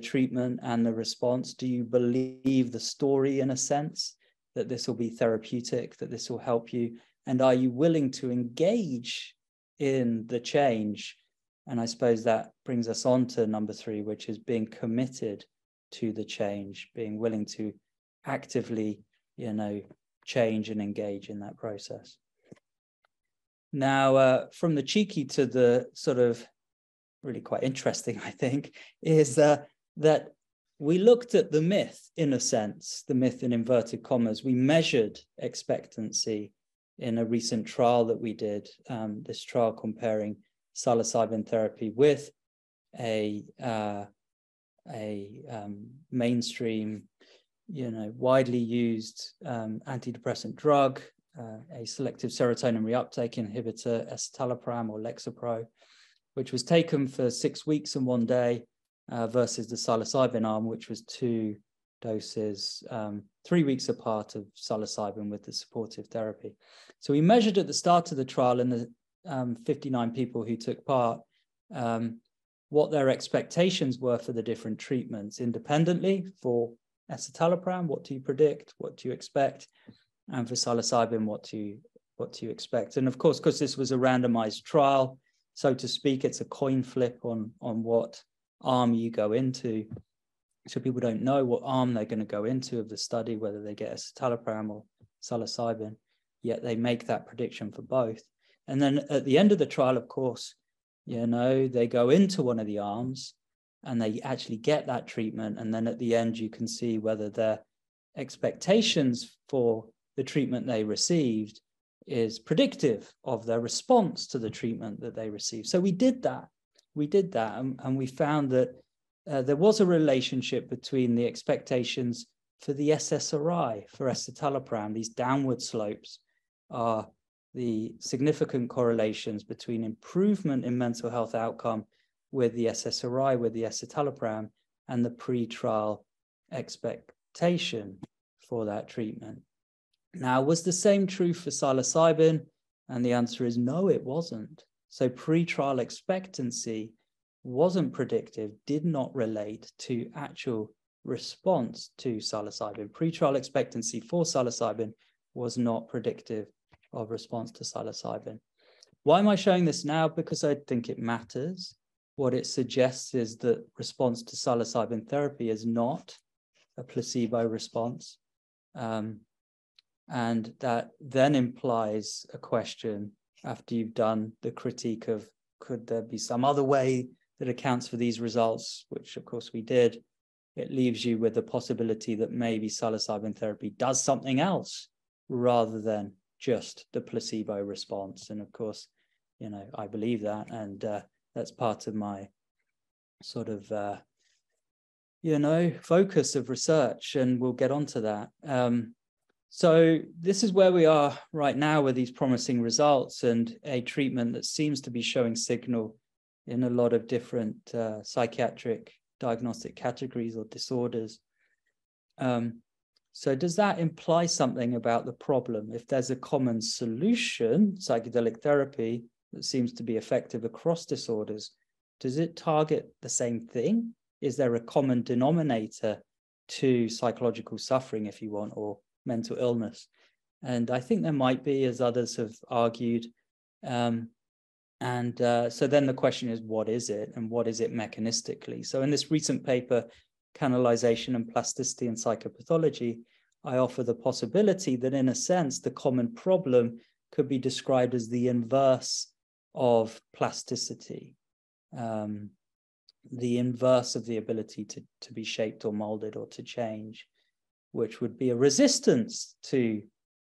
treatment and the response. Do you believe the story, in a sense, that this will be therapeutic, that this will help you? And are you willing to engage in the change? And I suppose that brings us on to number three, which is being committed to the change, being willing to actively, you know, change and engage in that process. Now, from the cheeky to the sort of really quite interesting, I think, is that we looked at the myth, in a sense, the myth in inverted commas. We measured expectancy in a recent trial that we did, this trial comparing psilocybin therapy with a mainstream, you know, widely used antidepressant drug, a selective serotonin reuptake inhibitor, escitalopram or Lexapro, which was taken for 6 weeks and 1 day versus the psilocybin arm, which was 2 doses, 3 weeks apart of psilocybin with the supportive therapy. So we measured at the start of the trial in the 59 people who took part what their expectations were for the different treatments independently. For escitalopram, what do you predict? What do you expect? And for psilocybin, what do you expect? And of course, because this was a randomized trial, so to speak, it's a coin flip on what arm you go into. So people don't know what arm they're going to go into of the study, whether they get escitalopram or psilocybin, yet they make that prediction for both. And then at the end of the trial, of course, you know, they go into one of the arms and they actually get that treatment. And then at the end, you can see whether their expectations for the treatment they received is predictive of their response to the treatment that they received. So we did that. we did that, and we found that there was a relationship between the expectations for the SSRI, for escitalopram. These downward slopes are the significant correlations between improvement in mental health outcome with the SSRI, with the escitalopram, and the pre-trial expectation for that treatment. Now, was the same true for psilocybin? And the answer is no, it wasn't. So pre-trial expectancy wasn't predictive, did not relate to actual response to psilocybin. Pre-trial expectancy for psilocybin was not predictive of response to psilocybin. Why am I showing this now? Because I think it matters. What it suggests is that response to psilocybin therapy is not a placebo response. And that then implies a question after you've done the critique of, could there be some other way that accounts for these results, which of course we did. It leaves you with the possibility that maybe psilocybin therapy does something else rather than just the placebo response. And of course, you know, I believe that. And that's part of my sort of, you know, focus of research, and we'll get onto that. So this is where we are right now with these promising results and a treatment that seems to be showing signal in a lot of different psychiatric diagnostic categories or disorders. So does that imply something about the problem? If there's a common solution, psychedelic therapy, that seems to be effective across disorders, does it target the same thing? Is there a common denominator to psychological suffering, if you want, or mental illness? And I think there might be, as others have argued. So then the question is, what is it, and what is it mechanistically? So in this recent paper, Canalization and Plasticity in Psychopathology, I offer the possibility that in a sense, the common problem could be described as the inverse of plasticity, the inverse of the ability to be shaped or molded or to change, which would be a resistance to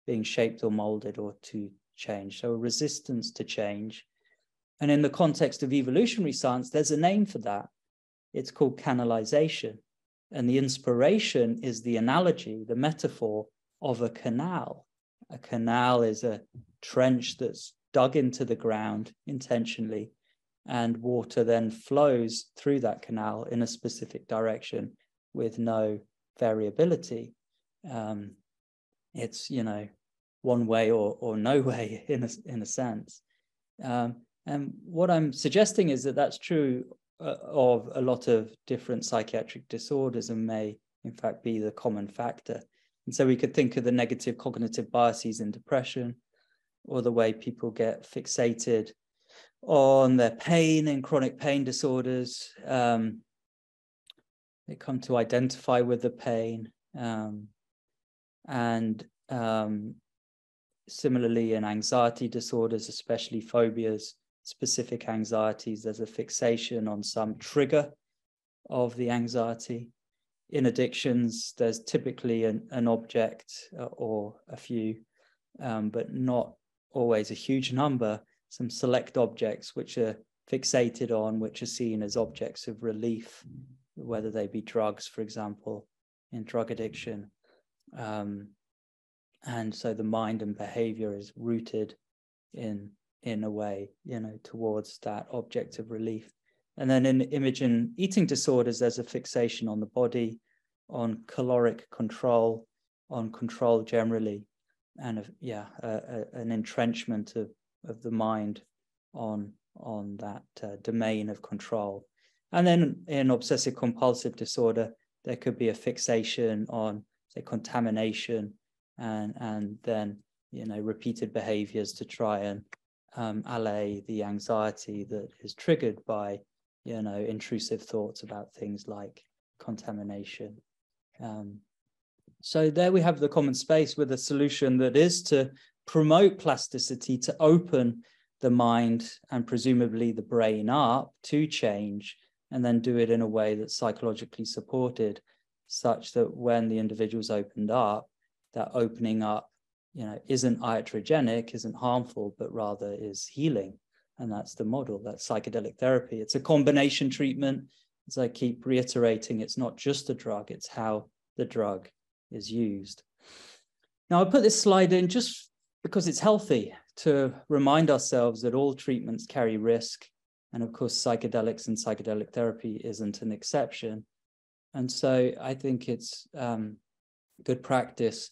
being shaped or molded or to change. So a resistance to change. And in the context of evolutionary science, there's a name for that. It's called canalization. And the inspiration is the analogy, the metaphor of a canal. A canal is a trench that's dug into the ground intentionally, and water then flows through that canal in a specific direction with no variability. It's, you know, one way or no way in a sense. And what I'm suggesting is that that's true of a lot of different psychiatric disorders and may in fact be the common factor. And so we could think of the negative cognitive biases in depression, or the way people get fixated on their pain and chronic pain disorders. They come to identify with the pain. Similarly, in anxiety disorders, especially phobias, specific anxieties, there's a fixation on some trigger of the anxiety. In addictions, there's typically an object or a few, but not always a huge number, some select objects which are fixated on, which are seen as objects of relief, whether they be drugs, for example, in drug addiction. And so the mind and behavior is rooted in a way, you know, towards that object of relief. And then in image and eating disorders, there's a fixation on the body, on caloric control, on control generally, and an entrenchment of the mind on that domain of control. And then in obsessive compulsive disorder, there could be a fixation on, say, contamination, and then, you know, repeated behaviors to try and allay the anxiety that is triggered by, you know, intrusive thoughts about things like contamination. So there we have the common space with a solution that is to promote plasticity, to open the mind and presumably the brain up to change, and then do it in a way that's psychologically supported, such that when the individual's opened up, that opening up, you know, isn't iatrogenic, isn't harmful, but rather is healing And that's the model, that's psychedelic therapy. It's a combination treatment. As I keep reiterating, it's not just a drug, it's how the drug is used. Now, I put this slide in just because it's healthy to remind ourselves that all treatments carry risk. And of course, psychedelics and psychedelic therapy isn't an exception. And so I think it's good practice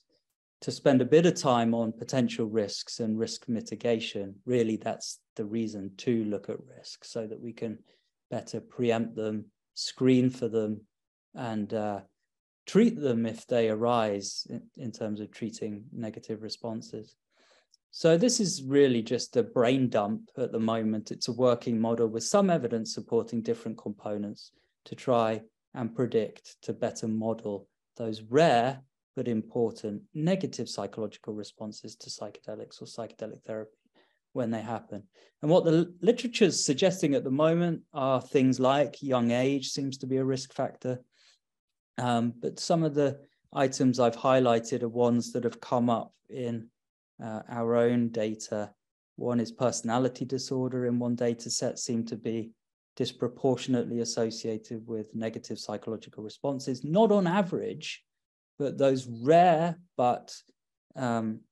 to spend a bit of time on potential risks and risk mitigation. Really, that's the reason to look at risk, so that we can better preempt them, screen for them, and treat them if they arise in terms of treating negative responses. So this is really just a brain dump at the moment. It's a working model with some evidence supporting different components to try and predict, to better model those rare but important negative psychological responses to psychedelics or psychedelic therapy when they happen. And what the literature is suggesting at the moment are things like young age seems to be a risk factor. But some of the items I've highlighted are ones that have come up in our own data. One is personality disorder in one data set seemed to be disproportionately associated with negative psychological responses, not on average, but those rare but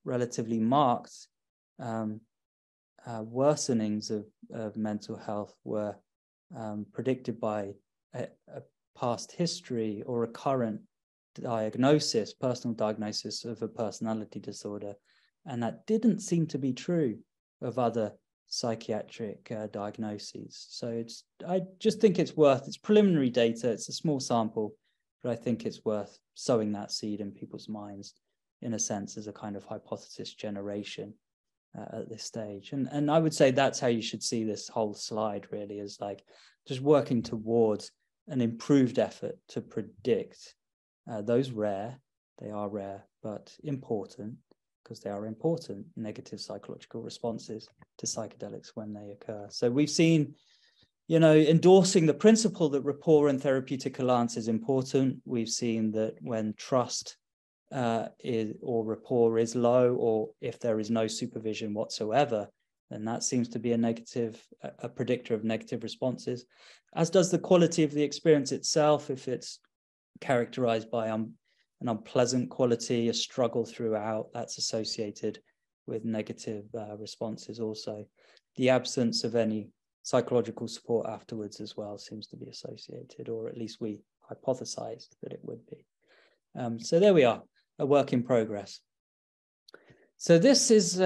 relatively marked worsenings of mental health were predicted by a past history or a current diagnosis, personal diagnosis of a personality disorder. And that didn't seem to be true of other psychiatric diagnoses. So I just think it's preliminary data, it's a small sample, but I think it's worth sowing that seed in people's minds, in a sense, as a kind of hypothesis generation at this stage. And I would say that's how you should see this whole slide, really, is like just working towards an improved effort to predict those rare, they are rare, but important, because they are important, negative psychological responses to psychedelics when they occur. So we've seen, you know, endorsing the principle that rapport and therapeutic alliance is important. We've seen that when trust or rapport is low, or if there is no supervision whatsoever, then that seems to be a predictor of negative responses, as does the quality of the experience itself. If it's characterized by an unpleasant quality, a struggle throughout, that's associated with negative responses also. The absence of any psychological support afterwards as well seems to be associated, or at least we hypothesized that it would be. So there we are, a work in progress. So this is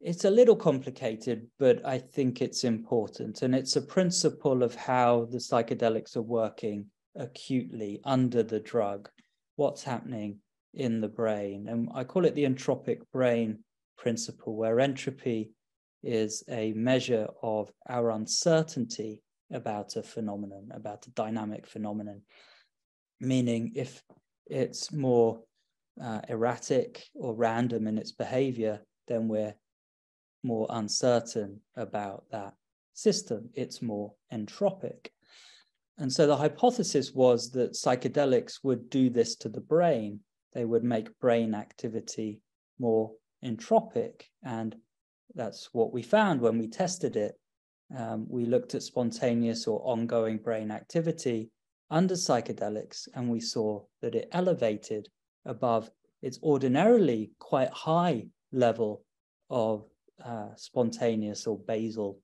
it's a little complicated, but I think it's important. And it's a principle of how the psychedelics are working acutely under the drug, what's happening in the brain. And I call it the entropic brain principle, where entropy is a measure of our uncertainty about a phenomenon, about a dynamic phenomenon, meaning if it's more erratic or random in its behavior, then we're more uncertain about that system. It's more entropic. And so the hypothesis was that psychedelics would do this to the brain. They would make brain activity more entropic. And that's what we found when we tested it. We looked at spontaneous or ongoing brain activity under psychedelics, and we saw that it elevated above its ordinarily quite high level of spontaneous or basal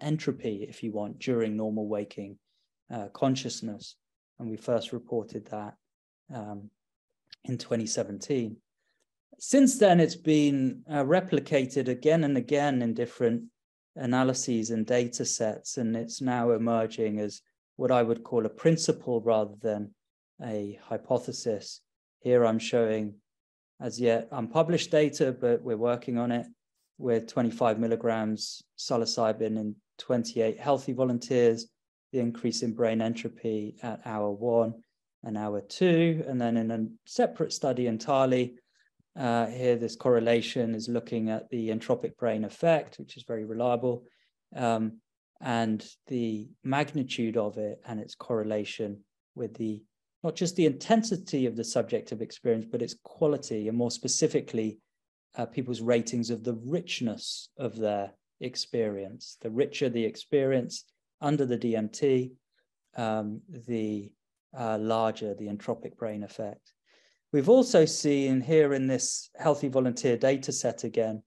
entropy, if you want, during normal waking consciousness. And we first reported that in 2017. Since then, it's been replicated again and again in different analyses and data sets, and it's now emerging as what I would call a principle rather than a hypothesis. Here I'm showing as yet unpublished data, but we're working on it, with 25 milligrams psilocybin in 28 healthy volunteers, the increase in brain entropy at hour 1 and hour 2. And then in a separate study entirely, here this correlation is looking at the entropic brain effect, which is very reliable, and the magnitude of it and its correlation with the, not just the intensity of the subjective experience, but its quality, and more specifically, people's ratings of the richness of their experience. The richer the experience under the DMT, the larger the entropic brain effect. We've also seen here in this healthy volunteer data set again,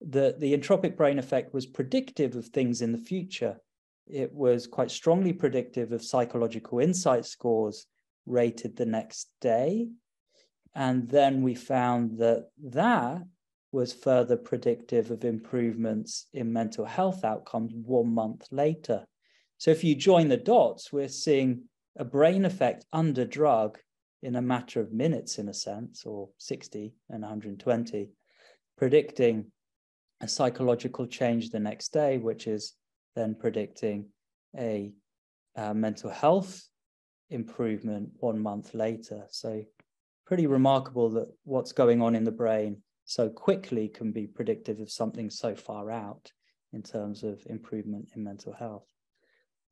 that the entropic brain effect was predictive of things in the future. It was quite strongly predictive of psychological insight scores rated the next day. And then we found that that was further predictive of improvements in mental health outcomes 1 month later. So if you join the dots, we're seeing a brain effect under drug in a matter of minutes, in a sense, or 60 and 120, predicting a psychological change the next day, which is then predicting a mental health improvement 1 month later. So pretty remarkable that what's going on in the brain so quickly can be predictive of something so far out in terms of improvement in mental health.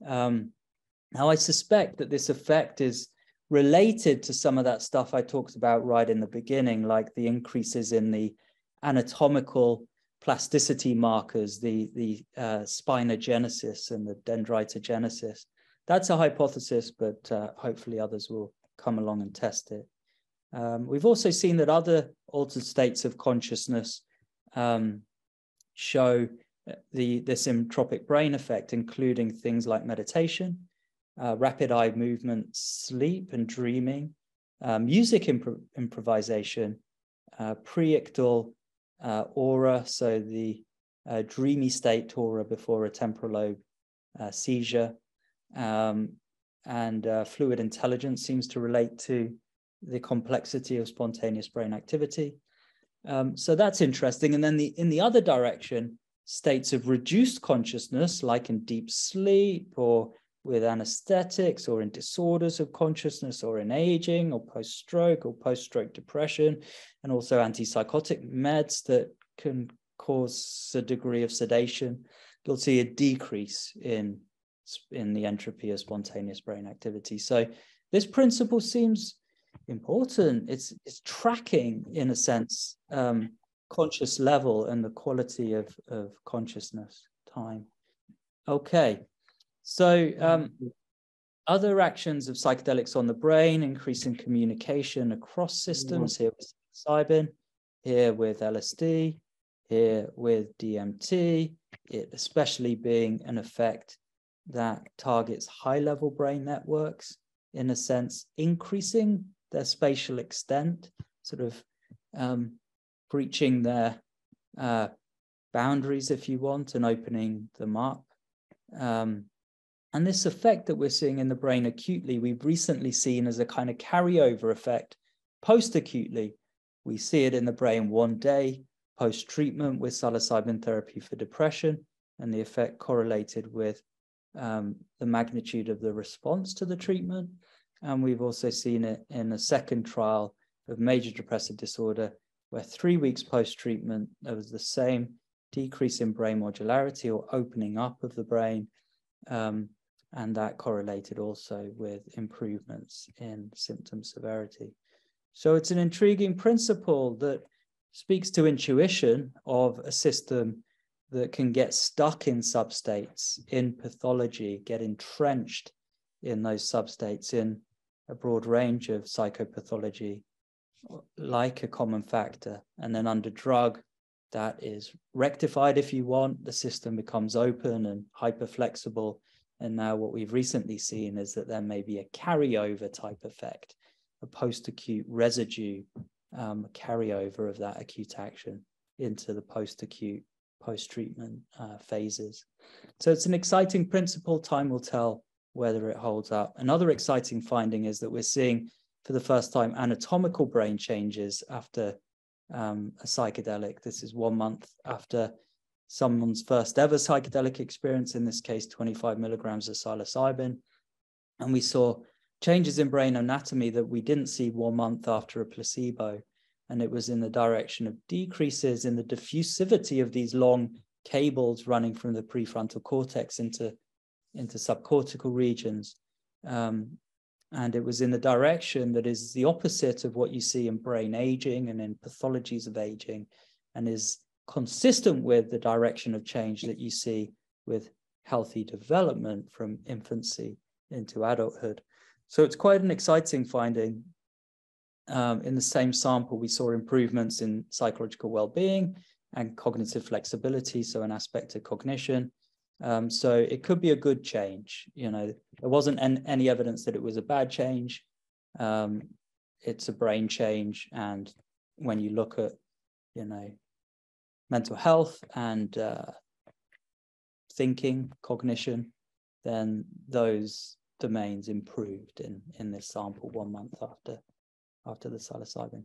Now, I suspect that this effect is related to some of that stuff I talked about right in the beginning, like the increases in the anatomical plasticity markers, the spinogenesis and the dendritogenesis. That's a hypothesis, but hopefully others will come along and test it. We've also seen that other altered states of consciousness show this entropic brain effect, including things like meditation, rapid eye movement, sleep and dreaming, music improvisation, preictal aura, so the dreamy state aura before a temporal lobe seizure, and fluid intelligence seems to relate to the complexity of spontaneous brain activity. So that's interesting. And then in the other direction, states of reduced consciousness, like in deep sleep or with anesthetics or in disorders of consciousness or in aging or post-stroke depression, and also antipsychotic meds that can cause a degree of sedation, you'll see a decrease in the entropy of spontaneous brain activity. So this principle seems important. It's tracking, in a sense, conscious level and the quality of consciousness time. Okay, so other actions of psychedelics on the brain, increasing communication across systems, here with psilocybin, here with LSD, here with DMT, it especially being an effect that targets high-level brain networks, in a sense, increasing their spatial extent, sort of breaching their boundaries, if you want, and opening them up. And this effect that we're seeing in the brain acutely, we've recently seen as a kind of carryover effect post-acutely. We see it in the brain one day post-treatment with psilocybin therapy for depression, and the effect correlated with the magnitude of the response to the treatment. And we've also seen it in a second trial of major depressive disorder, where 3 weeks post-treatment, there was the same decrease in brain modularity or opening up of the brain. And that correlated also with improvements in symptom severity. So it's an intriguing principle that speaks to intuition of a system that can get stuck in substates, in pathology, get entrenched in those substates in a broad range of psychopathology, like a common factor. And then under drug, that is rectified if you want. The system becomes open and hyperflexible. And now what we've recently seen is that there may be a carryover type effect, a post-acute residue carryover of that acute action into the post-acute, post-treatment phases. So it's an exciting principle. Time will tell whether it holds up. Another exciting finding is that we're seeing for the first time anatomical brain changes after a psychedelic. This is 1 month after someone's first ever psychedelic experience, in this case, 25 milligrams of psilocybin. And we saw changes in brain anatomy that we didn't see 1 month after a placebo. And it was in the direction of decreases in the diffusivity of these long cables running from the prefrontal cortex into subcortical regions. And it was in the direction that is the opposite of what you see in brain aging and in pathologies of aging and is consistent with the direction of change that you see with healthy development from infancy into adulthood. So it's quite an exciting finding. In the same sample, we saw improvements in psychological well-being and cognitive flexibility, so an aspect of cognition. So it could be a good change. You know, there wasn't any evidence that it was a bad change. It's a brain change. And when you look at, you know, mental health and thinking, cognition, then those domains improved in this sample 1 month after the psilocybin.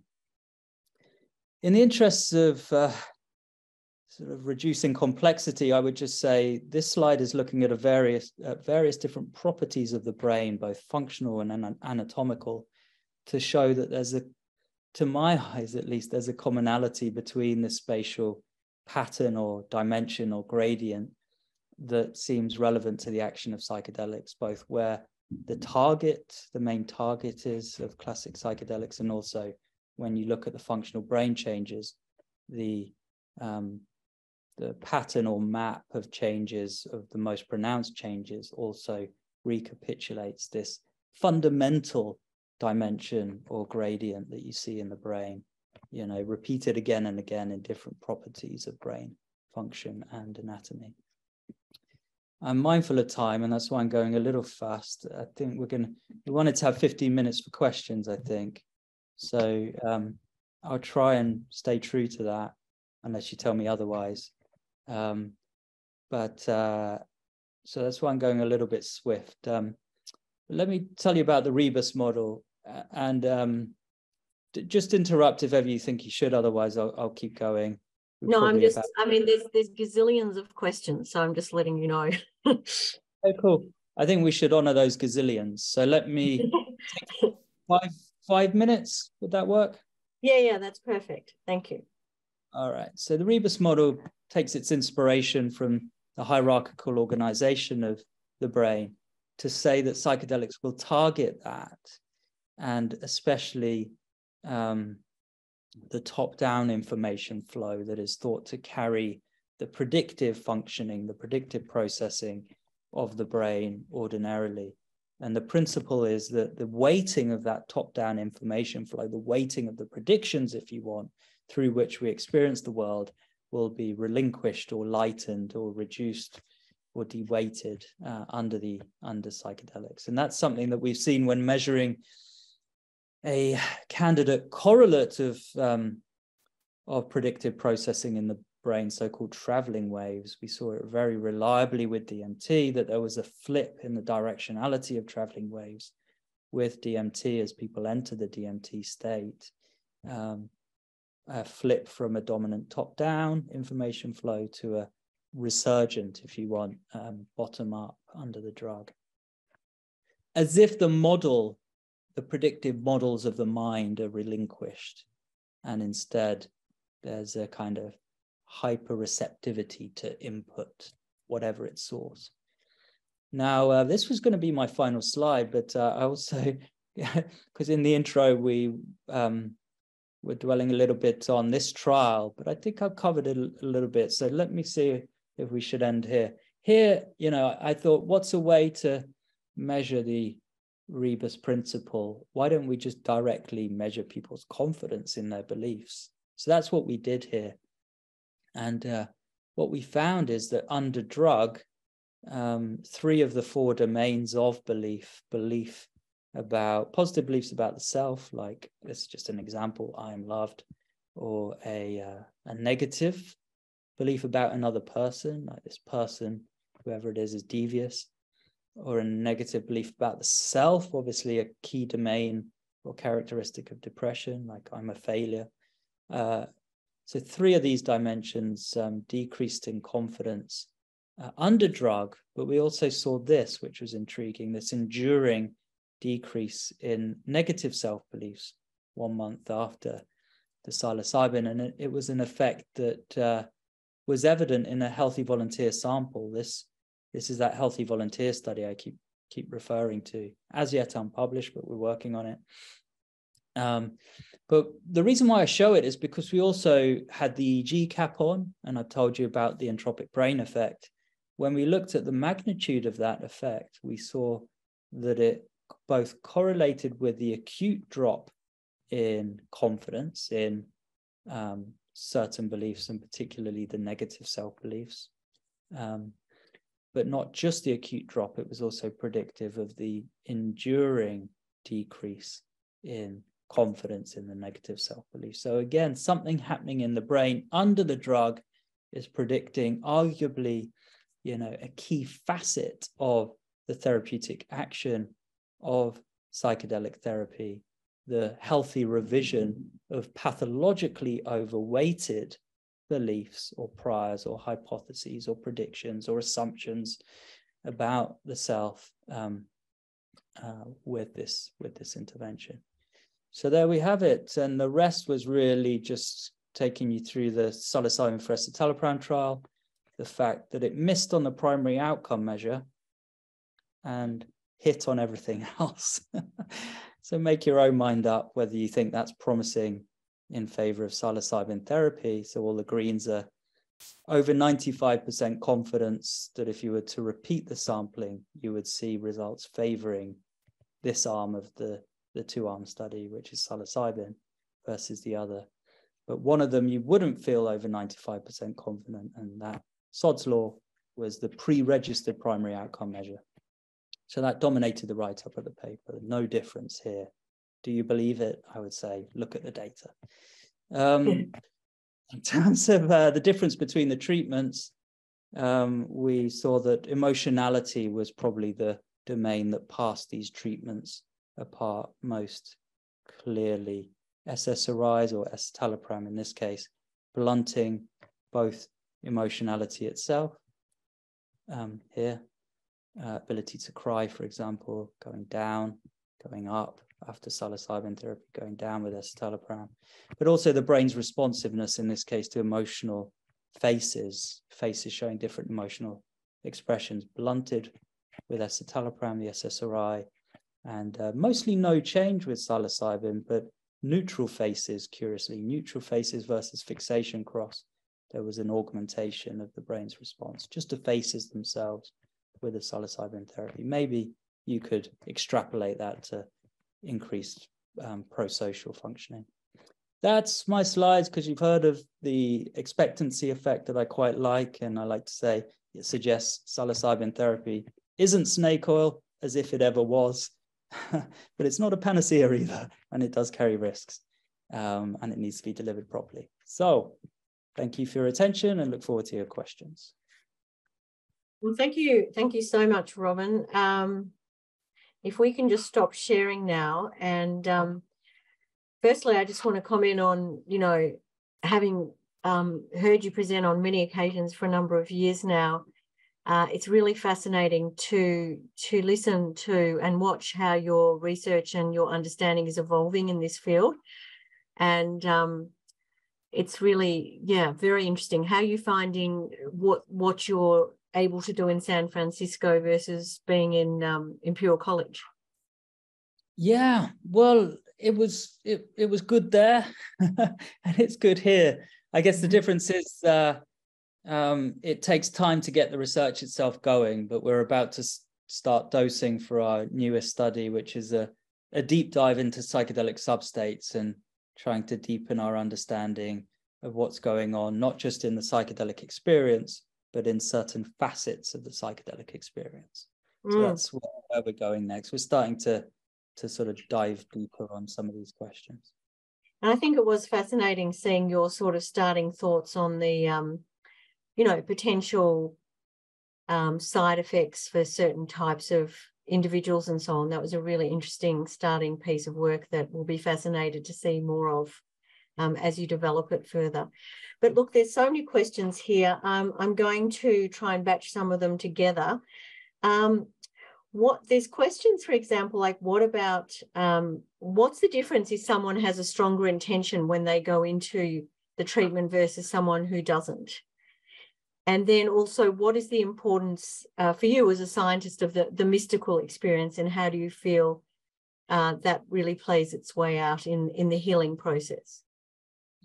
In the interests of sort of reducing complexity, I would just say this slide is looking at various different properties of the brain, both functional and anatomical, to show that there's a, to my eyes at least, there's a commonality between the spatial pattern or dimension or gradient that seems relevant to the action of psychedelics, both where the target, the main target is of classic psychedelics, and also when you look at the functional brain changes, the pattern or map of changes, of the most pronounced changes, also recapitulates this fundamental dimension or gradient that you see in the brain, you know, repeated again and again in different properties of brain function and anatomy. I'm mindful of time, and that's why I'm going a little fast. I think we wanted to have 15 minutes for questions, I think. So I'll try and stay true to that unless you tell me otherwise. So that's why I'm going a little bit swift. Let me tell you about the Rebus model, and just interrupt if ever you think you should, otherwise I'll keep going. No, I'm just, I mean, there's gazillions of questions, so I'm just letting you know. Oh, cool. I think we should honor those gazillions. So let me take five minutes. Would that work? Yeah, that's perfect. Thank you. All right. So the Rebus model takes its inspiration from the hierarchical organization of the brain to say that psychedelics will target that, and especially the top-down information flow that is thought to carry the predictive functioning, the predictive processing of the brain ordinarily. And the principle is that the weighting of that top-down information flow, the weighting of the predictions, if you want, through which we experience the world, will be relinquished or lightened or reduced or deweighted under psychedelics. And that's something that we've seen when measuring a candidate correlate of predictive processing in the brain, so-called traveling waves. We saw it very reliably with DMT, that there was a flip in the directionality of traveling waves with DMT as people enter the DMT state, a flip from a dominant top-down information flow to a resurgent, if you want, bottom-up under the drug. As if the model, the predictive models of the mind, are relinquished, and instead there's a kind of hyper-receptivity to input, whatever its source. Now, this was going to be my final slide, but I also, because in the intro we were dwelling a little bit on this trial, but I think I've covered it a little bit. So let me see if we should end here. Here, you know, I thought, what's a way to measure the Rebus principle? Why don't we just directly measure people's confidence in their beliefs? So that's what we did here. And what we found is that under drug, 3 of the 4 domains of belief about positive beliefs about the self, like this is just an example, I am loved, or a negative belief about another person, like this person, whoever it is devious, or a negative belief about the self, obviously a key domain or characteristic of depression, like I'm a failure. So 3 of these dimensions decreased in confidence under drug, but we also saw this, which was intriguing, this enduring decrease in negative self-beliefs 1 month after the psilocybin. And it was an effect that was evident in a healthy volunteer sample. This is that healthy volunteer study I keep referring to, as yet unpublished, but we're working on it. But the reason why I show it is because we also had the EEG cap on, and I told you about the entropic brain effect. When we looked at the magnitude of that effect, we saw that it both correlated with the acute drop in confidence in certain beliefs, and particularly the negative self-beliefs, but not just the acute drop, it was also predictive of the enduring decrease in confidence in the negative self-belief. So again, something happening in the brain under the drug is predicting arguably, you know, a key facet of the therapeutic action of psychedelic therapy, the healthy revision of pathologically overweighted beliefs or priors or hypotheses or predictions or assumptions about the self with this intervention. So there we have it. And the rest was really just taking you through the psilocybin for escitalopram trial, the fact that it missed on the primary outcome measure and hit on everything else. So make your own mind up whether you think that's promising in favor of psilocybin therapy. So all the greens are over 95% confidence that if you were to repeat the sampling, you would see results favoring this arm of the two-arm study, which is psilocybin versus the other. But one of them you wouldn't feel over 95% confident, and that Sod's law was the pre-registered primary outcome measure. So that dominated the write-up of the paper. No difference here. Do you believe it? I would say, look at the data. In terms of the difference between the treatments, we saw that emotionality was probably the domain that passed these treatments apart most clearly. SSRIs, or escitalopram in this case, blunting both emotionality itself here. Ability to cry, for example, going down, going up after psilocybin therapy, going down with escitalopram, but also the brain's responsiveness in this case to emotional faces showing different emotional expressions, blunted with escitalopram, the SSRI, and mostly no change with psilocybin, but neutral faces, curiously, neutral faces versus fixation cross, there was an augmentation of the brain's response, just the faces themselves with the psilocybin therapy. Maybe you could extrapolate that to increased prosocial functioning. That's my slides, because you've heard of the expectancy effect that I quite like, and I like to say it suggests psilocybin therapy isn't snake oil, as if it ever was, but it's not a panacea either, and it does carry risks, and it needs to be delivered properly. So thank you for your attention and look forward to your questions. Well, thank you so much, Robin. If we can just stop sharing now, and firstly, I just want to comment on, you know, having heard you present on many occasions for a number of years now, it's really fascinating to listen to and watch how your research and your understanding is evolving in this field, and it's really, yeah, very interesting how you're finding what your able to do in San Francisco versus being in Imperial College? Yeah, well, it was good there and it's good here. I guess the difference is it takes time to get the research itself going, but we're about to start dosing for our newest study, which is a deep dive into psychedelic substates and trying to deepen our understanding of what's going on, not just in the psychedelic experience, but in certain facets of the psychedelic experience. So that's where we're going next. We're starting to sort of dive deeper on some of these questions. And I think it was fascinating seeing your sort of starting thoughts on the, you know, potential side effects for certain types of individuals and so on. That was a really interesting starting piece of work that we'll be fascinated to see more of as you develop it further. But look, there's so many questions here. I'm going to try and batch some of them together. There's questions, for example, like what about, what's the difference if someone has a stronger intention when they go into the treatment versus someone who doesn't? And then also, what is the importance for you as a scientist of the mystical experience, and how do you feel that really plays its way out in the healing process?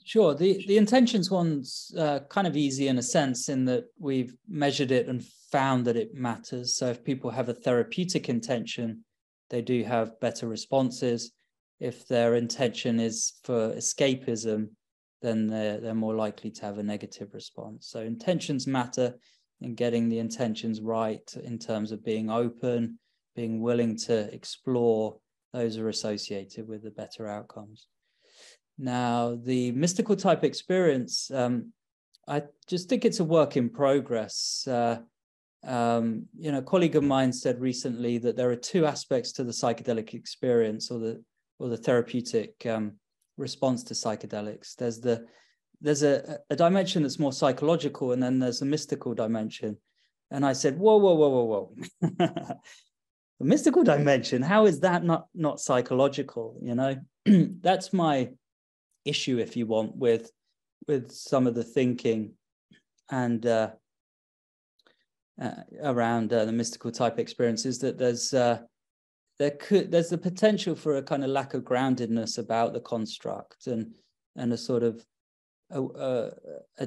Sure. The intentions one's kind of easy in a sense in that we've measured it and found that it matters. So if people have a therapeutic intention, they do have better responses. If their intention is for escapism, then they're more likely to have a negative response. So intentions matter, and getting the intentions right in terms of being open, being willing to explore, those are associated with the better outcomes. Now, the mystical type experience, I just think it's a work in progress. You know, a colleague of mine said recently that there are two aspects to the psychedelic experience or the therapeutic response to psychedelics. There's a dimension that's more psychological, and then there's a mystical dimension. And I said, whoa. The mystical dimension, how is that not psychological? You know, that's my issue, if you want, with some of the thinking and around the mystical type experiences, that there's the potential for a kind of lack of groundedness about the construct and a sort of a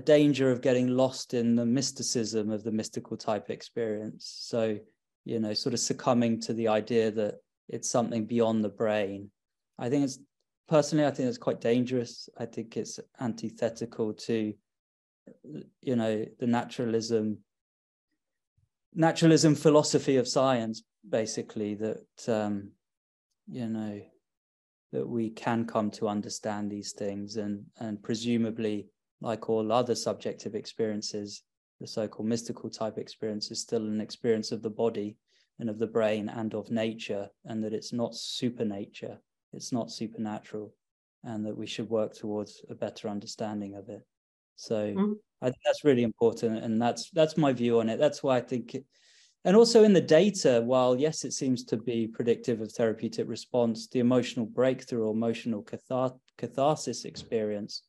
danger of getting lost in the mysticism of the mystical type experience. So, you know, sort of succumbing to the idea that it's something beyond the brain. I think it's quite dangerous. I think it's antithetical to, you know, the naturalism philosophy of science, basically, that, you know, that we can come to understand these things, and presumably, like all other subjective experiences, the so-called mystical type experience is still an experience of the body and of the brain and of nature, and that it's not supernature, it's not supernatural, and that we should work towards a better understanding of it. So I think that's really important, and that's my view on it. That's why I think it, and also in the data, while yes, it seems to be predictive of therapeutic response, the emotional breakthrough or emotional catharsis experience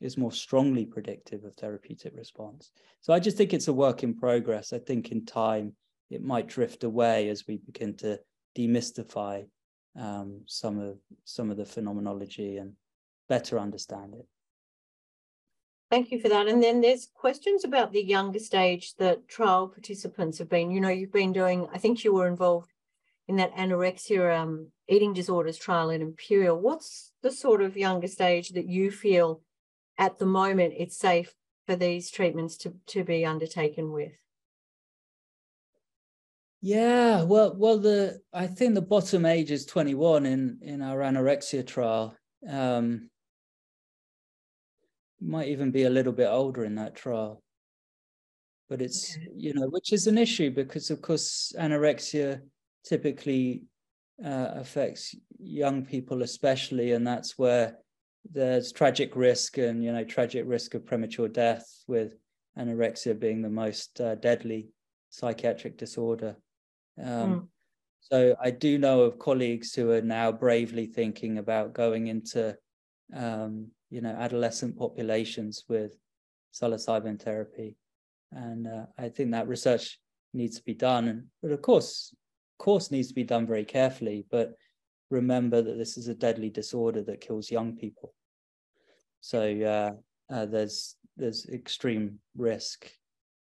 is more strongly predictive of therapeutic response. So I just think it's a work in progress. I think in time, it might drift away as we begin to demystify some of the phenomenology and better understand it. Thank you for that. And then there's questions about the younger stage that trial participants have been, you know, you've been doing, I think you were involved in that anorexia eating disorders trial in Imperial. What's the sort of younger stage that you feel at the moment it's safe for these treatments to be undertaken with? Yeah, well, I think the bottom age is 21 in our anorexia trial. Might even be a little bit older in that trial, but it's, you know, which is an issue because, of course, anorexia typically affects young people especially, and that's where there's tragic risk of premature death, with anorexia being the most deadly psychiatric disorder. So I do know of colleagues who are now bravely thinking about going into you know, adolescent populations with psilocybin therapy, and I think that research needs to be done, but of course needs to be done very carefully, but remember that this is a deadly disorder that kills young people, so there's extreme risk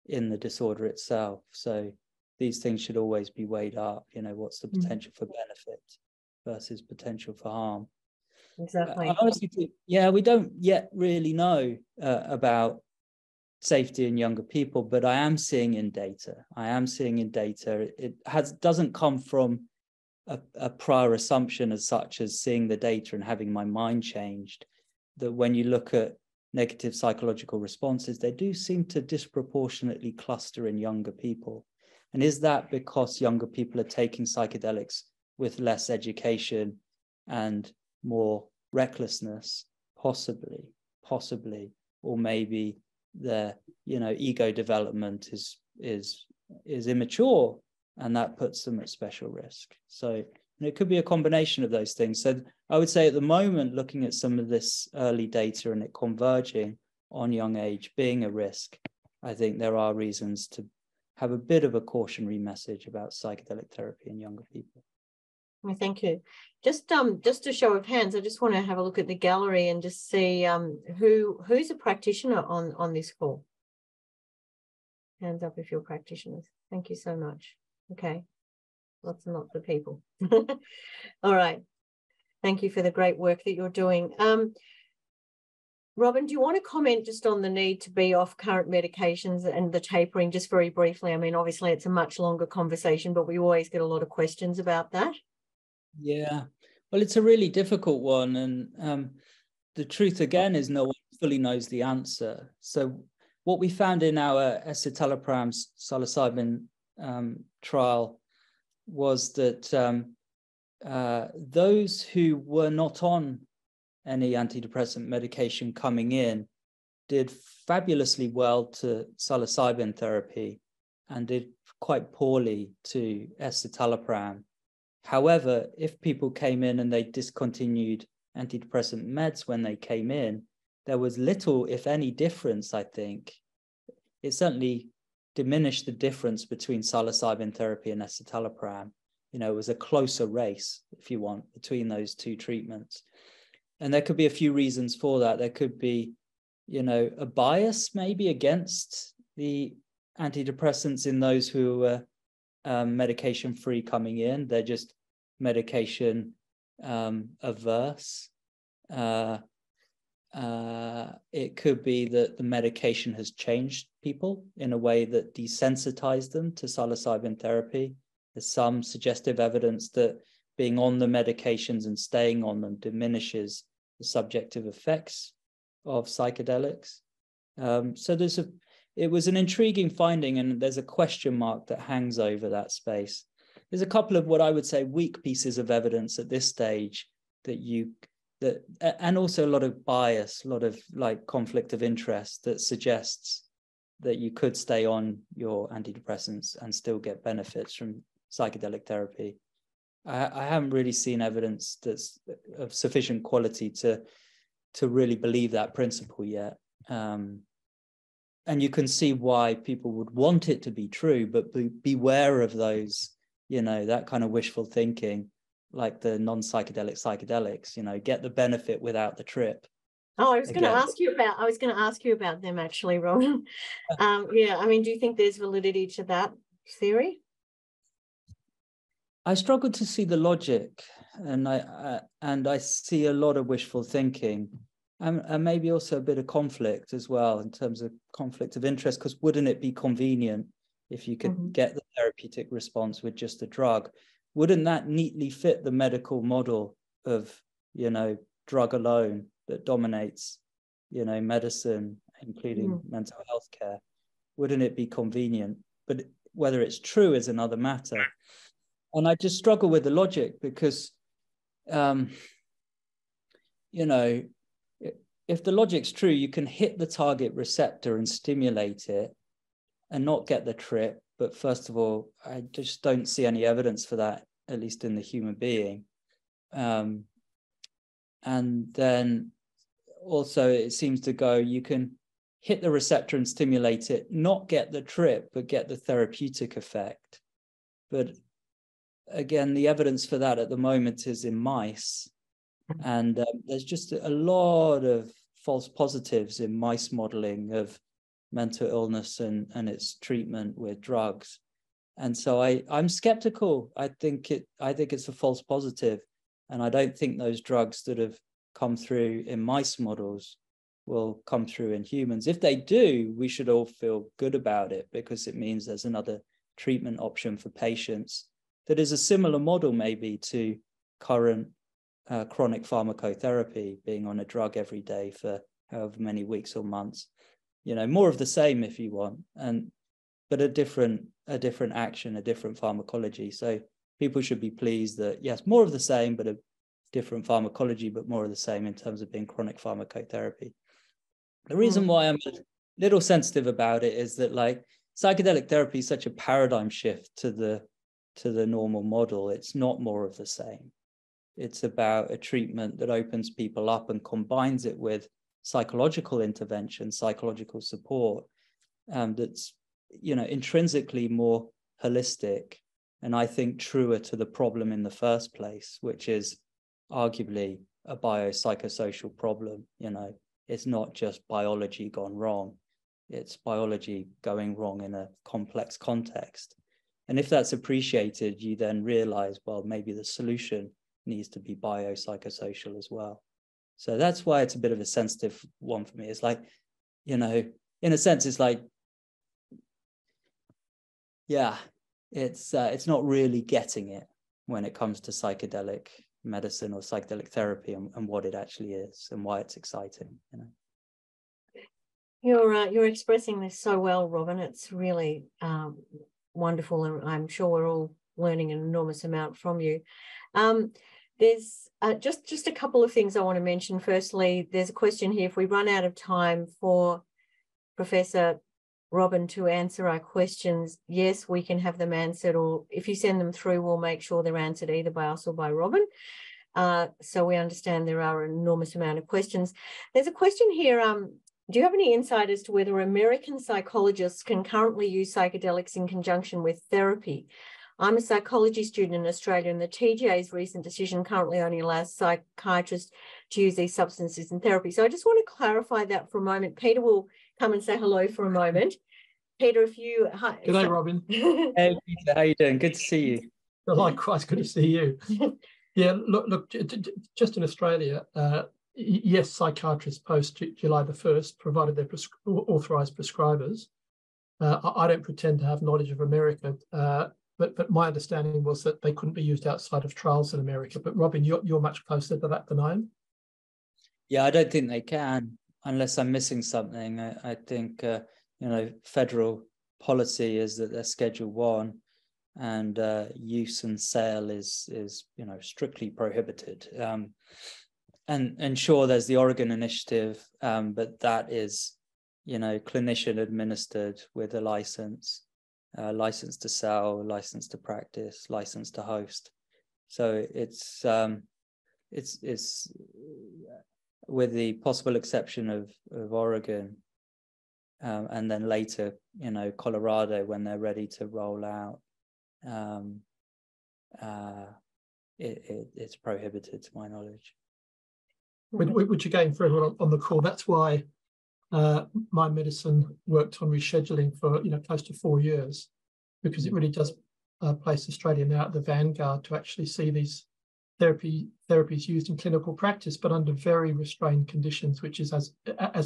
in the disorder itself, so these things should always be weighed up. You know, what's the potential for benefit versus potential for harm? Exactly. We don't yet really know about safety in younger people, but I am seeing in data it doesn't come from a prior assumption as such as seeing the data and having my mind changed, that when you look at negative psychological responses, they do seem to disproportionately cluster in younger people. And is that because younger people are taking psychedelics with less education and more recklessness? Possibly, or maybe their, you know, ego development is immature, and that puts them at special risk. So it could be a combination of those things. So I would say at the moment, looking at some of this early data and it converging on young age being a risk, I think there are reasons to have a bit of a cautionary message about psychedelic therapy in younger people. Well, thank you. Just a show of hands, I just want to have a look at the gallery and just see who's a practitioner on this call. Hands up if you're practitioners. Thank you so much. Okay, lots and lots of people. All right. Thank you for the great work that you're doing. Robin, do you want to comment just on the need to be off current medications and the tapering, just very briefly? I mean, obviously, it's a much longer conversation, but we always get a lot of questions about that. Yeah, well, it's a really difficult one. And the truth, again, is no one fully knows the answer. So what we found in our escitalopram psilocybin trial was that those who were not on any antidepressant medication coming in did fabulously well to psilocybin therapy and did quite poorly to escitalopram. However, if people came in and they discontinued antidepressant meds when they came in, there was little, if any, difference, I think. It certainly diminished the difference between psilocybin therapy and escitalopram. You know, it was a closer race, if you want, between those two treatments. And there could be a few reasons for that. There could be, you know, a bias maybe against the antidepressants in those who were medication-free coming in. They're just medication averse. It could be that the medication has changed people in a way that desensitized them to psilocybin therapy. There's some suggestive evidence that being on the medications and staying on them diminishes the subjective effects of psychedelics. So there's it was an intriguing finding, and there's a question mark that hangs over that space. There's a couple of what I would say weak pieces of evidence at this stage that and also a lot of bias, a lot of like conflict of interest that suggests that you could stay on your antidepressants and still get benefits from psychedelic therapy. I haven't really seen evidence that's of sufficient quality to really believe that principle yet. And you can see why people would want it to be true, but beware of those, you know, that kind of wishful thinking, like the non-psychedelic psychedelics, you know, get the benefit without the trip. Oh, I was going to ask you about them actually, Robin. Yeah, I mean, do you think there's validity to that theory? I struggle to see the logic, and I see a lot of wishful thinking, and maybe also a bit of conflict as well in terms of conflict of interest. Because wouldn't it be convenient if you could get the therapeutic response with just a drug? Wouldn't that neatly fit the medical model of, you know, drug alone that dominates, you know, medicine, including mental health care? Wouldn't it be convenient? But whether it's true is another matter. And I just struggle with the logic because, you know, if the logic's true, you can hit the target receptor and stimulate it and not get the trip. But first of all, I just don't see any evidence for that, at least in the human being. And then also it seems to go, you can hit the receptor and stimulate it, not get the trip, but get the therapeutic effect. But again, the evidence for that at the moment is in mice, and there's just a lot of false positives in mice modeling of mental illness and its treatment with drugs. And so I'm skeptical. I think it's a false positive, and I don't think those drugs that have come through in mice models will come through in humans. If they do, we should all feel good about it because it means there's another treatment option for patients that is a similar model maybe to current chronic pharmacotherapy, being on a drug every day for however many weeks or months, you know, more of the same if you want, but a different action, a different pharmacology. So people should be pleased that, yes, more of the same, but a different pharmacology, but more of the same in terms of being chronic pharmacotherapy. The reason why I'm a little sensitive about it is that, like, psychedelic therapy is such a paradigm shift to the normal model. It's not more of the same. It's about a treatment that opens people up and combines it with psychological intervention, psychological support, that's, you know, intrinsically more holistic and I think truer to the problem in the first place, which is arguably a biopsychosocial problem. You know, it's not just biology gone wrong, it's biology going wrong in a complex context. And if that's appreciated, you then realize, well, maybe the solution needs to be biopsychosocial as well. So that's why it's a bit of a sensitive one for me. It's like, you know, in a sense, it's like, yeah, it's not really getting it when it comes to psychedelic medicine or psychedelic therapy and what it actually is and why it's exciting, you know. You're expressing this so well, Robin. It's really wonderful, and I'm sure we're all learning an enormous amount from you. There's just a couple of things I want to mention. Firstly, there's a question here, if we run out of time for Professor Robin to answer our questions, yes, we can have them answered, or if you send them through, we'll make sure they're answered either by us or by Robin. So we understand there are an enormous amount of questions. There's a question here, do you have any insight as to whether American psychologists can currently use psychedelics in conjunction with therapy? I'm a psychology student in Australia, and the TGA's recent decision currently only allows psychiatrists to use these substances in therapy. So I just want to clarify that for a moment. Peter will come and say hello for a moment. Peter, if you... Hi. Good day, Robin. Hey, Peter, how are you doing? Good to see you. Likewise, good to see you. Yeah, look, just in Australia, yes, psychiatrists post July the 1st, provided they're authorised prescribers. I don't pretend to have knowledge of America, but my understanding was that they couldn't be used outside of trials in America. But Robin, you're much closer to that than I am. Yeah, I don't think they can, unless I'm missing something. I think, you know, federal policy is that they're Schedule 1, and use and sale is, you know, strictly prohibited. And sure, there's the Oregon initiative, but that is, you know, clinician administered with a license. License to sell, license to practice, license to host. So it's with the possible exception of Oregon, and then later, you know, Colorado when they're ready to roll out. It's prohibited to my knowledge. Which again, for everyone on the call, that's why Mind Medicine worked on rescheduling for, you know, close to 4 years, because it really does place Australia now at the vanguard to actually see these therapies used in clinical practice, but under very restrained conditions, which is as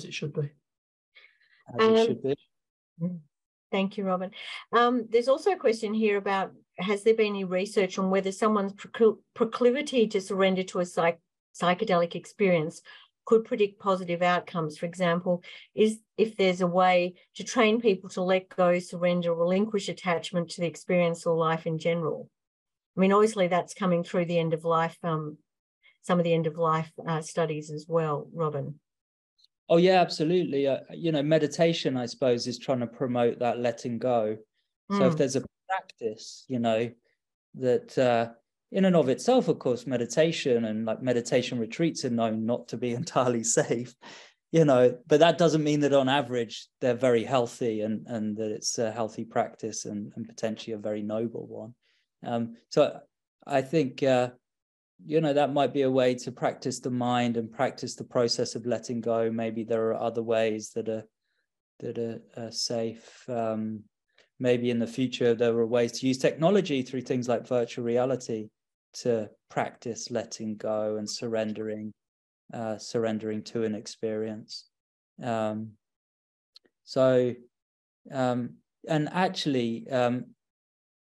it should be. As it should be. Thank you, Robin. There's also a question here about, has there been any research on whether someone's proclivity to surrender to a psychedelic experience could predict positive outcomes? For example, if there's a way to train people to let go, surrender, relinquish attachment to the experience or life in general. I mean, obviously that's coming through the end of life, some of the end of life studies as well, Robin. Oh yeah, absolutely. You know, meditation, I suppose, is trying to promote that letting go. So if there's a practice, you know, that in and of itself, of course, meditation and like meditation retreats are known not to be entirely safe, you know, but that doesn't mean that on average they're very healthy and that it's a healthy practice and potentially a very noble one. So I think, you know, that might be a way to practice the mind and practice the process of letting go. Maybe there are other ways that are safe. Maybe in the future, there were ways to use technology through things like virtual reality to practice letting go and surrendering to an experience. And actually,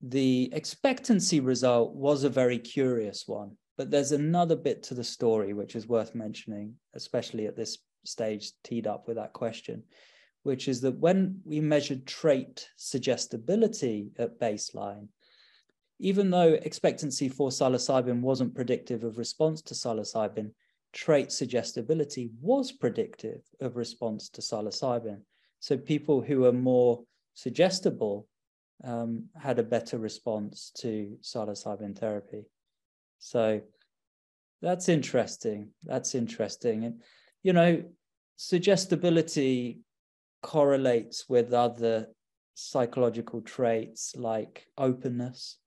the expectancy result was a very curious one, but there's another bit to the story which is worth mentioning, especially at this stage teed up with that question, which is that when we measured trait suggestibility at baseline, even though expectancy for psilocybin wasn't predictive of response to psilocybin, trait suggestibility was predictive of response to psilocybin. So people who were more suggestible had a better response to psilocybin therapy. So that's interesting. That's interesting. And, you know, suggestibility correlates with other psychological traits like openness,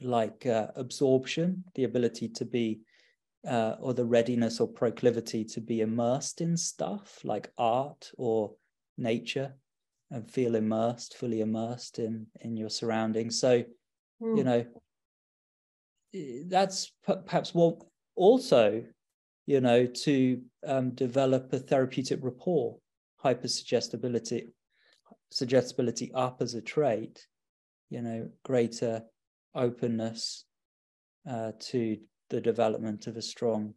like absorption, the ability to be, or the readiness or proclivity to be immersed in stuff like art or nature and feel immersed, fully immersed in your surroundings. So, you know, that's perhaps what also, you know, to develop a therapeutic rapport, hypersuggestibility up as a trait, you know, greater openness to the development of a strong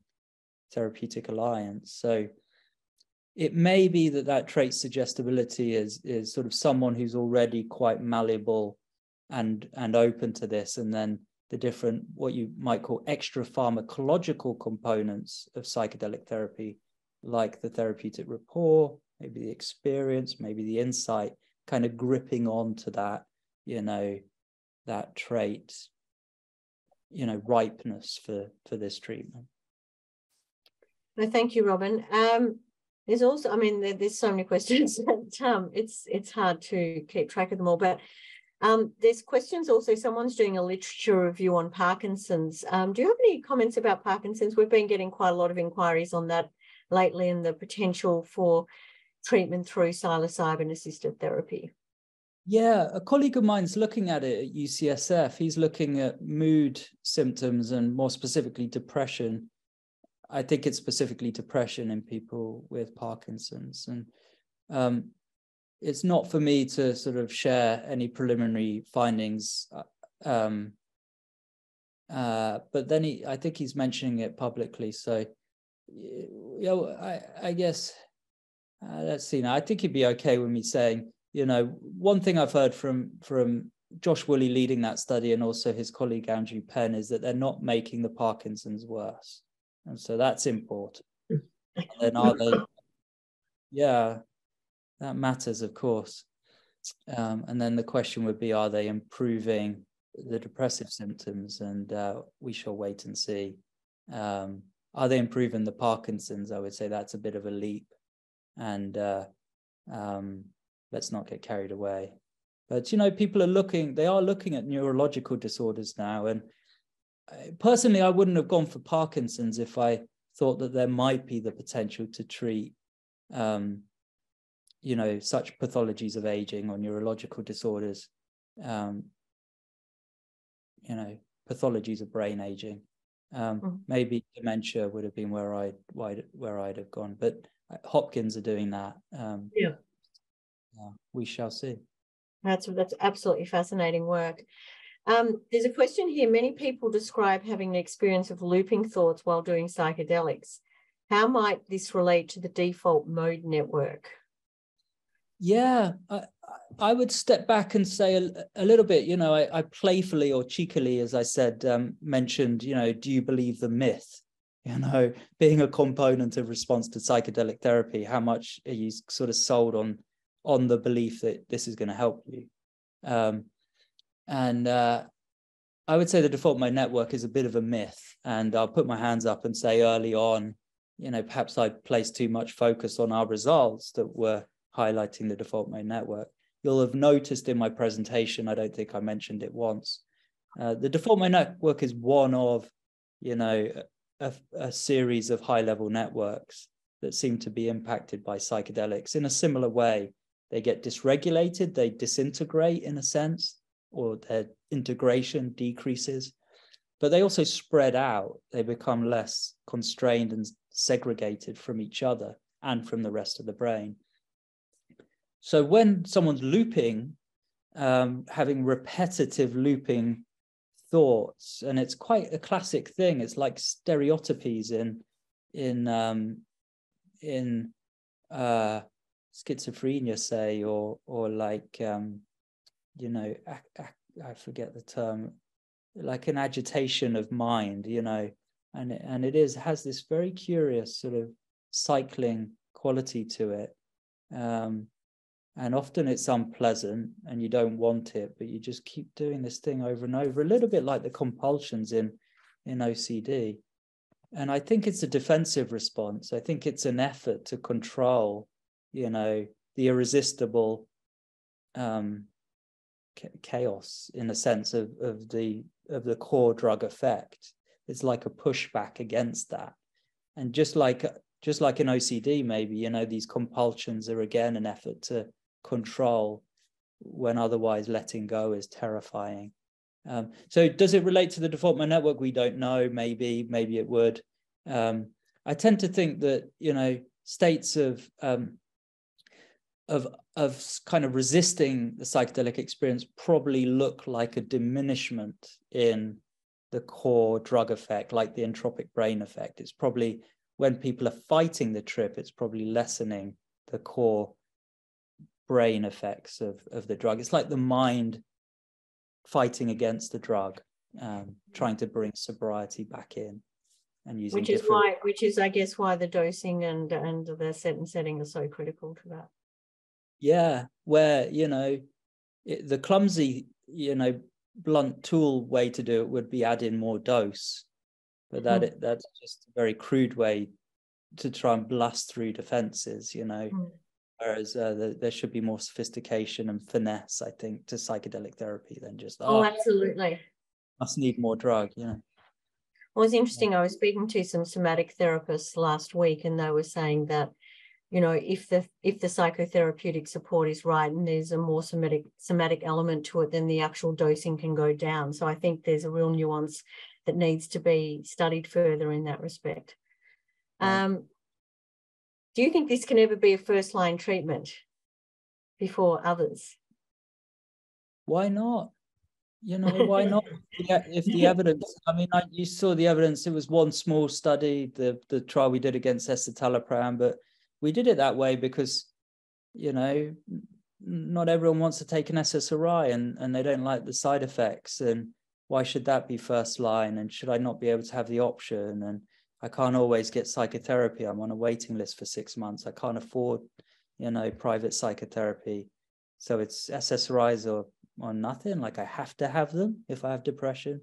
therapeutic alliance. So it may be that that trait suggestibility is sort of someone who's already quite malleable and open to this, and then the different, what you might call extra pharmacological components of psychedelic therapy, like the therapeutic rapport, maybe the experience, maybe the insight, kind of gripping on to that, you know, that trait, you know, ripeness for this treatment. No, thank you, Robin. There's also, I mean, there's so many questions that it's hard to keep track of them all, but there's questions also. Someone's doing a literature review on Parkinson's. Do you have any comments about Parkinson's? We've been getting quite a lot of inquiries on that lately and the potential for treatment through psilocybin-assisted therapy. Yeah, a colleague of mine's looking at it at UCSF. He's looking at mood symptoms and more specifically depression. I think it's specifically depression in people with Parkinson's. And it's not for me to sort of share any preliminary findings. But then I think he's mentioning it publicly. So, you know, I guess, let's see now. I think he'd be okay with me saying, you know, one thing I've heard from Josh Woolley leading that study and also his colleague Andrew Penn is that they're not making the Parkinson's worse. And so that's important. And then are they, yeah, that matters, of course. And then the question would be, are they improving the depressive symptoms? And we shall wait and see. Are they improving the Parkinson's? I would say that's a bit of a leap. And let's not get carried away. But, you know, people are looking at neurological disorders now. And personally, I wouldn't have gone for Parkinson's if I thought that there might be the potential to treat, you know, such pathologies of aging or neurological disorders, you know, pathologies of brain aging. Maybe dementia would have been where I'd have gone, but Hopkins are doing that. Yeah, we shall see. That's absolutely fascinating work. There's a question here. Many people describe having an experience of looping thoughts while doing psychedelics. How might this relate to the default mode network? Yeah, I would step back and say a little bit, you know, I playfully or cheekily, as I said, mentioned, you know, do you believe the myth, you know, being a component of response to psychedelic therapy? How much are you sort of sold on the belief that this is going to help you? And I would say the default mode network is a bit of a myth. And I'll put my hands up and say early on, you know, perhaps I placed too much focus on our results that were highlighting the default mode network. You'll have noticed in my presentation, I don't think I mentioned it once. The default mode network is one of, you know, a series of high-level networks that seem to be impacted by psychedelics in a similar way. They get dysregulated, they disintegrate in a sense, or their integration decreases, but they also spread out. They become less constrained and segregated from each other and from the rest of the brain. So when someone's looping, having repetitive looping thoughts, and it's quite a classic thing. It's like stereotypies in schizophrenia, say, or like, you know, I forget the term, like an agitation of mind, you know, and it has this very curious sort of cycling quality to it. And often it's unpleasant and you don't want it, but you just keep doing this thing over and over, a little bit like the compulsions in OCD. And I think it's a defensive response. I think it's an effort to control, you know, the irresistible chaos in a sense of the core drug effect. It's like a pushback against that. And just like in OCD, maybe, you know, these compulsions are again an effort to control when otherwise letting go is terrifying. So does it relate to the default mode network? We don't know. Maybe it would. I tend to think that, you know, states of kind of resisting the psychedelic experience probably look like a diminishment in the core drug effect, like the entropic brain effect. It's probably when people are fighting the trip, it's probably lessening the core brain effects of the drug. It's like the mind fighting against the drug, trying to bring sobriety back in. And using which is I guess why the dosing and the setting are so critical to that. Yeah, where, you know, the clumsy, you know, blunt tool way to do it would be add in more dose, but that's just a very crude way to try and blast through defenses, you know. Whereas there should be more sophistication and finesse, I think, to psychedelic therapy than just absolutely must need more drug, you know. Well, it's interesting. I was speaking to some somatic therapists last week, and they were saying that, you know, if the psychotherapeutic support is right and there's a more somatic element to it, then the actual dosing can go down. So I think there's a real nuance that needs to be studied further in that respect. Do you think this can ever be a first-line treatment before others? Why not? You know, why not? If the evidence, I mean, you saw the evidence. It was one small study, the trial we did against escitalopram, but we did it that way because, you know, not everyone wants to take an SSRI and they don't like the side effects. And why should that be first line? And should I not be able to have the option? And I can't always get psychotherapy. I'm on a waiting list for 6 months. I can't afford, you know, private psychotherapy. So it's SSRIs or nothing. Like, I have to have them if I have depression.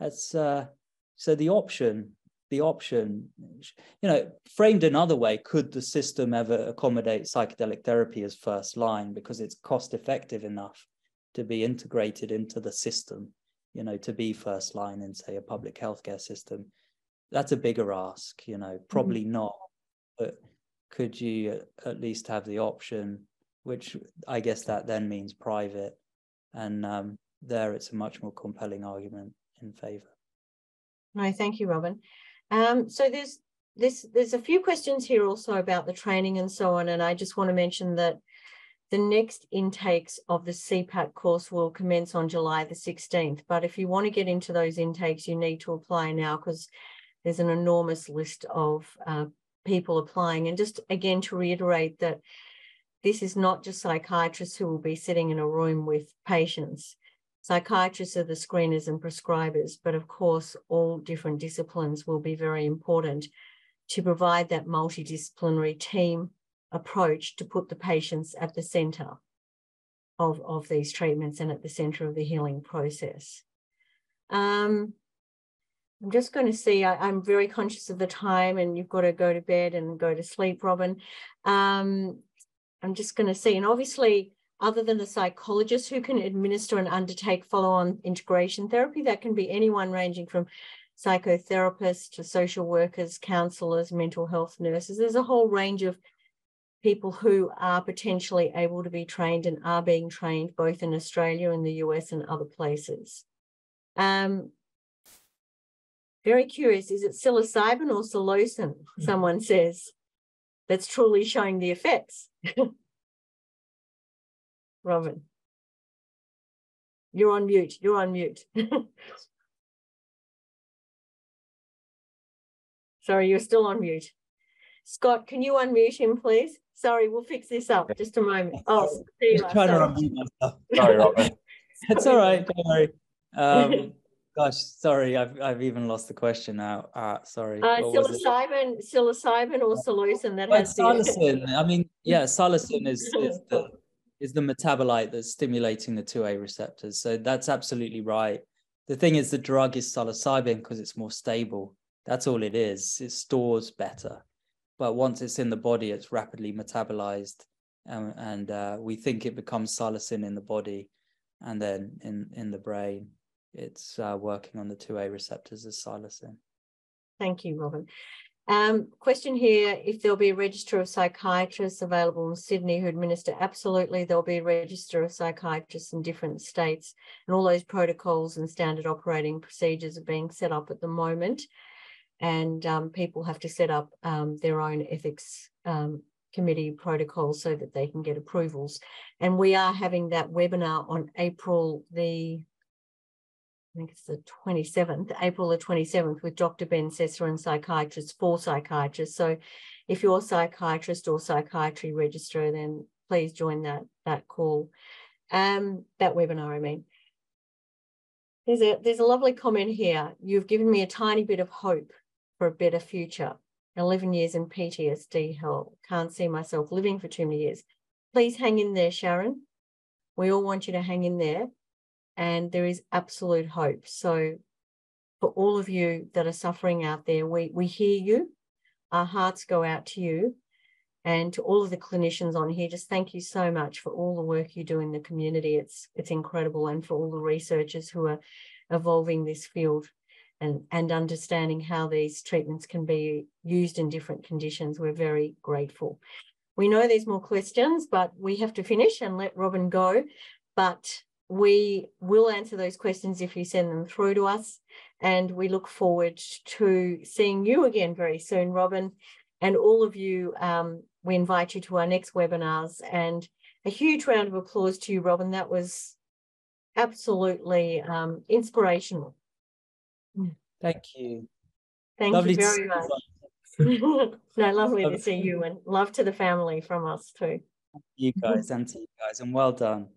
That's so the option, you know, framed another way, could the system ever accommodate psychedelic therapy as first line because it's cost effective enough to be integrated into the system, you know, to be first line in, say, a public healthcare system? That's a bigger ask, you know, probably not, but could you at least have the option, which I guess that then means private? And there, it's a much more compelling argument in favour. No, thank you, Robin. So there's a few questions here also about the training and so on, and I just want to mention that the next intakes of the CPAT course will commence on July the 16th. But if you want to get into those intakes, you need to apply now because there's an enormous list of people applying. And just again to reiterate that this is not just psychiatrists who will be sitting in a room with patients. Psychiatrists are the screeners and prescribers, but of course, all different disciplines will be very important to provide that multidisciplinary team approach to put the patients at the centre of these treatments and at the centre of the healing process. I'm just going to see, I'm very conscious of the time, and you've got to go to bed and go to sleep, Robin. I'm just going to see, and obviously, other than a psychologist who can administer and undertake follow-on integration therapy, that can be anyone ranging from psychotherapists to social workers, counsellors, mental health nurses. There's a whole range of people who are potentially able to be trained and are being trained both in Australia and the US and other places. Very curious, is it psilocybin or psilocin, someone says, that's truly showing the effects? Robin, you're on mute. You're on mute. Sorry, you're still on mute. Scott, can you unmute him, please? Sorry, we'll fix this up. Just a moment. Oh, there you are. Trying to unmute myself. Sorry, Robin. It's all right. Don't worry. Gosh, sorry, I've even lost the question now. Sorry. Psilocybin or psilocin? That has psilocin. I mean, yeah, psilocin is the metabolite that's stimulating the 2A receptors. So that's absolutely right. The thing is, the drug is psilocybin because it's more stable. That's all it is. It stores better. But once it's in the body, it's rapidly metabolized. And we think it becomes psilocin in the body. And then in the brain, it's working on the 2A receptors as psilocin. Thank you, Robin. Question here, if there'll be a register of psychiatrists available in Sydney who administer, absolutely, there'll be a register of psychiatrists in different states, and all those protocols and standard operating procedures are being set up at the moment, and people have to set up their own ethics committee protocols so that they can get approvals. And we are having that webinar on April the, I think it's the 27th, April the 27th, with Dr. Ben Sessa and psychiatrists, for psychiatrists. So if you're a psychiatrist or psychiatry registrar, then please join that call, that webinar, I mean. There's a lovely comment here. You've given me a tiny bit of hope for a better future. 11 years in PTSD hell. Can't see myself living for too many years. Please hang in there, Sharon. We all want you to hang in there. And there is absolute hope. So for all of you that are suffering out there, we hear you. Our hearts go out to you. And to all of the clinicians on here, just thank you so much for all the work you do in the community. It's incredible. And for all the researchers who are evolving this field and understanding how these treatments can be used in different conditions. We're very grateful. We know there's more questions, but we have to finish and let Robin go. But we will answer those questions if you send them through to us, and we look forward to seeing you again very soon, Robin, and all of you. We invite you to our next webinars, and a huge round of applause to you, Robin. That was absolutely inspirational. Thank you. Thank you very much. No, lovely to see you, and love to the family from us too. You guys, and to you guys, and well done.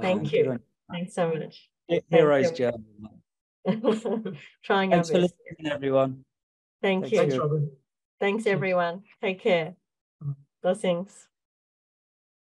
Thank you. Thanks so much. Heroes journey. Thanks for listening, everyone. Thank you. Thanks, Robin. Thanks, everyone. Take care. Blessings.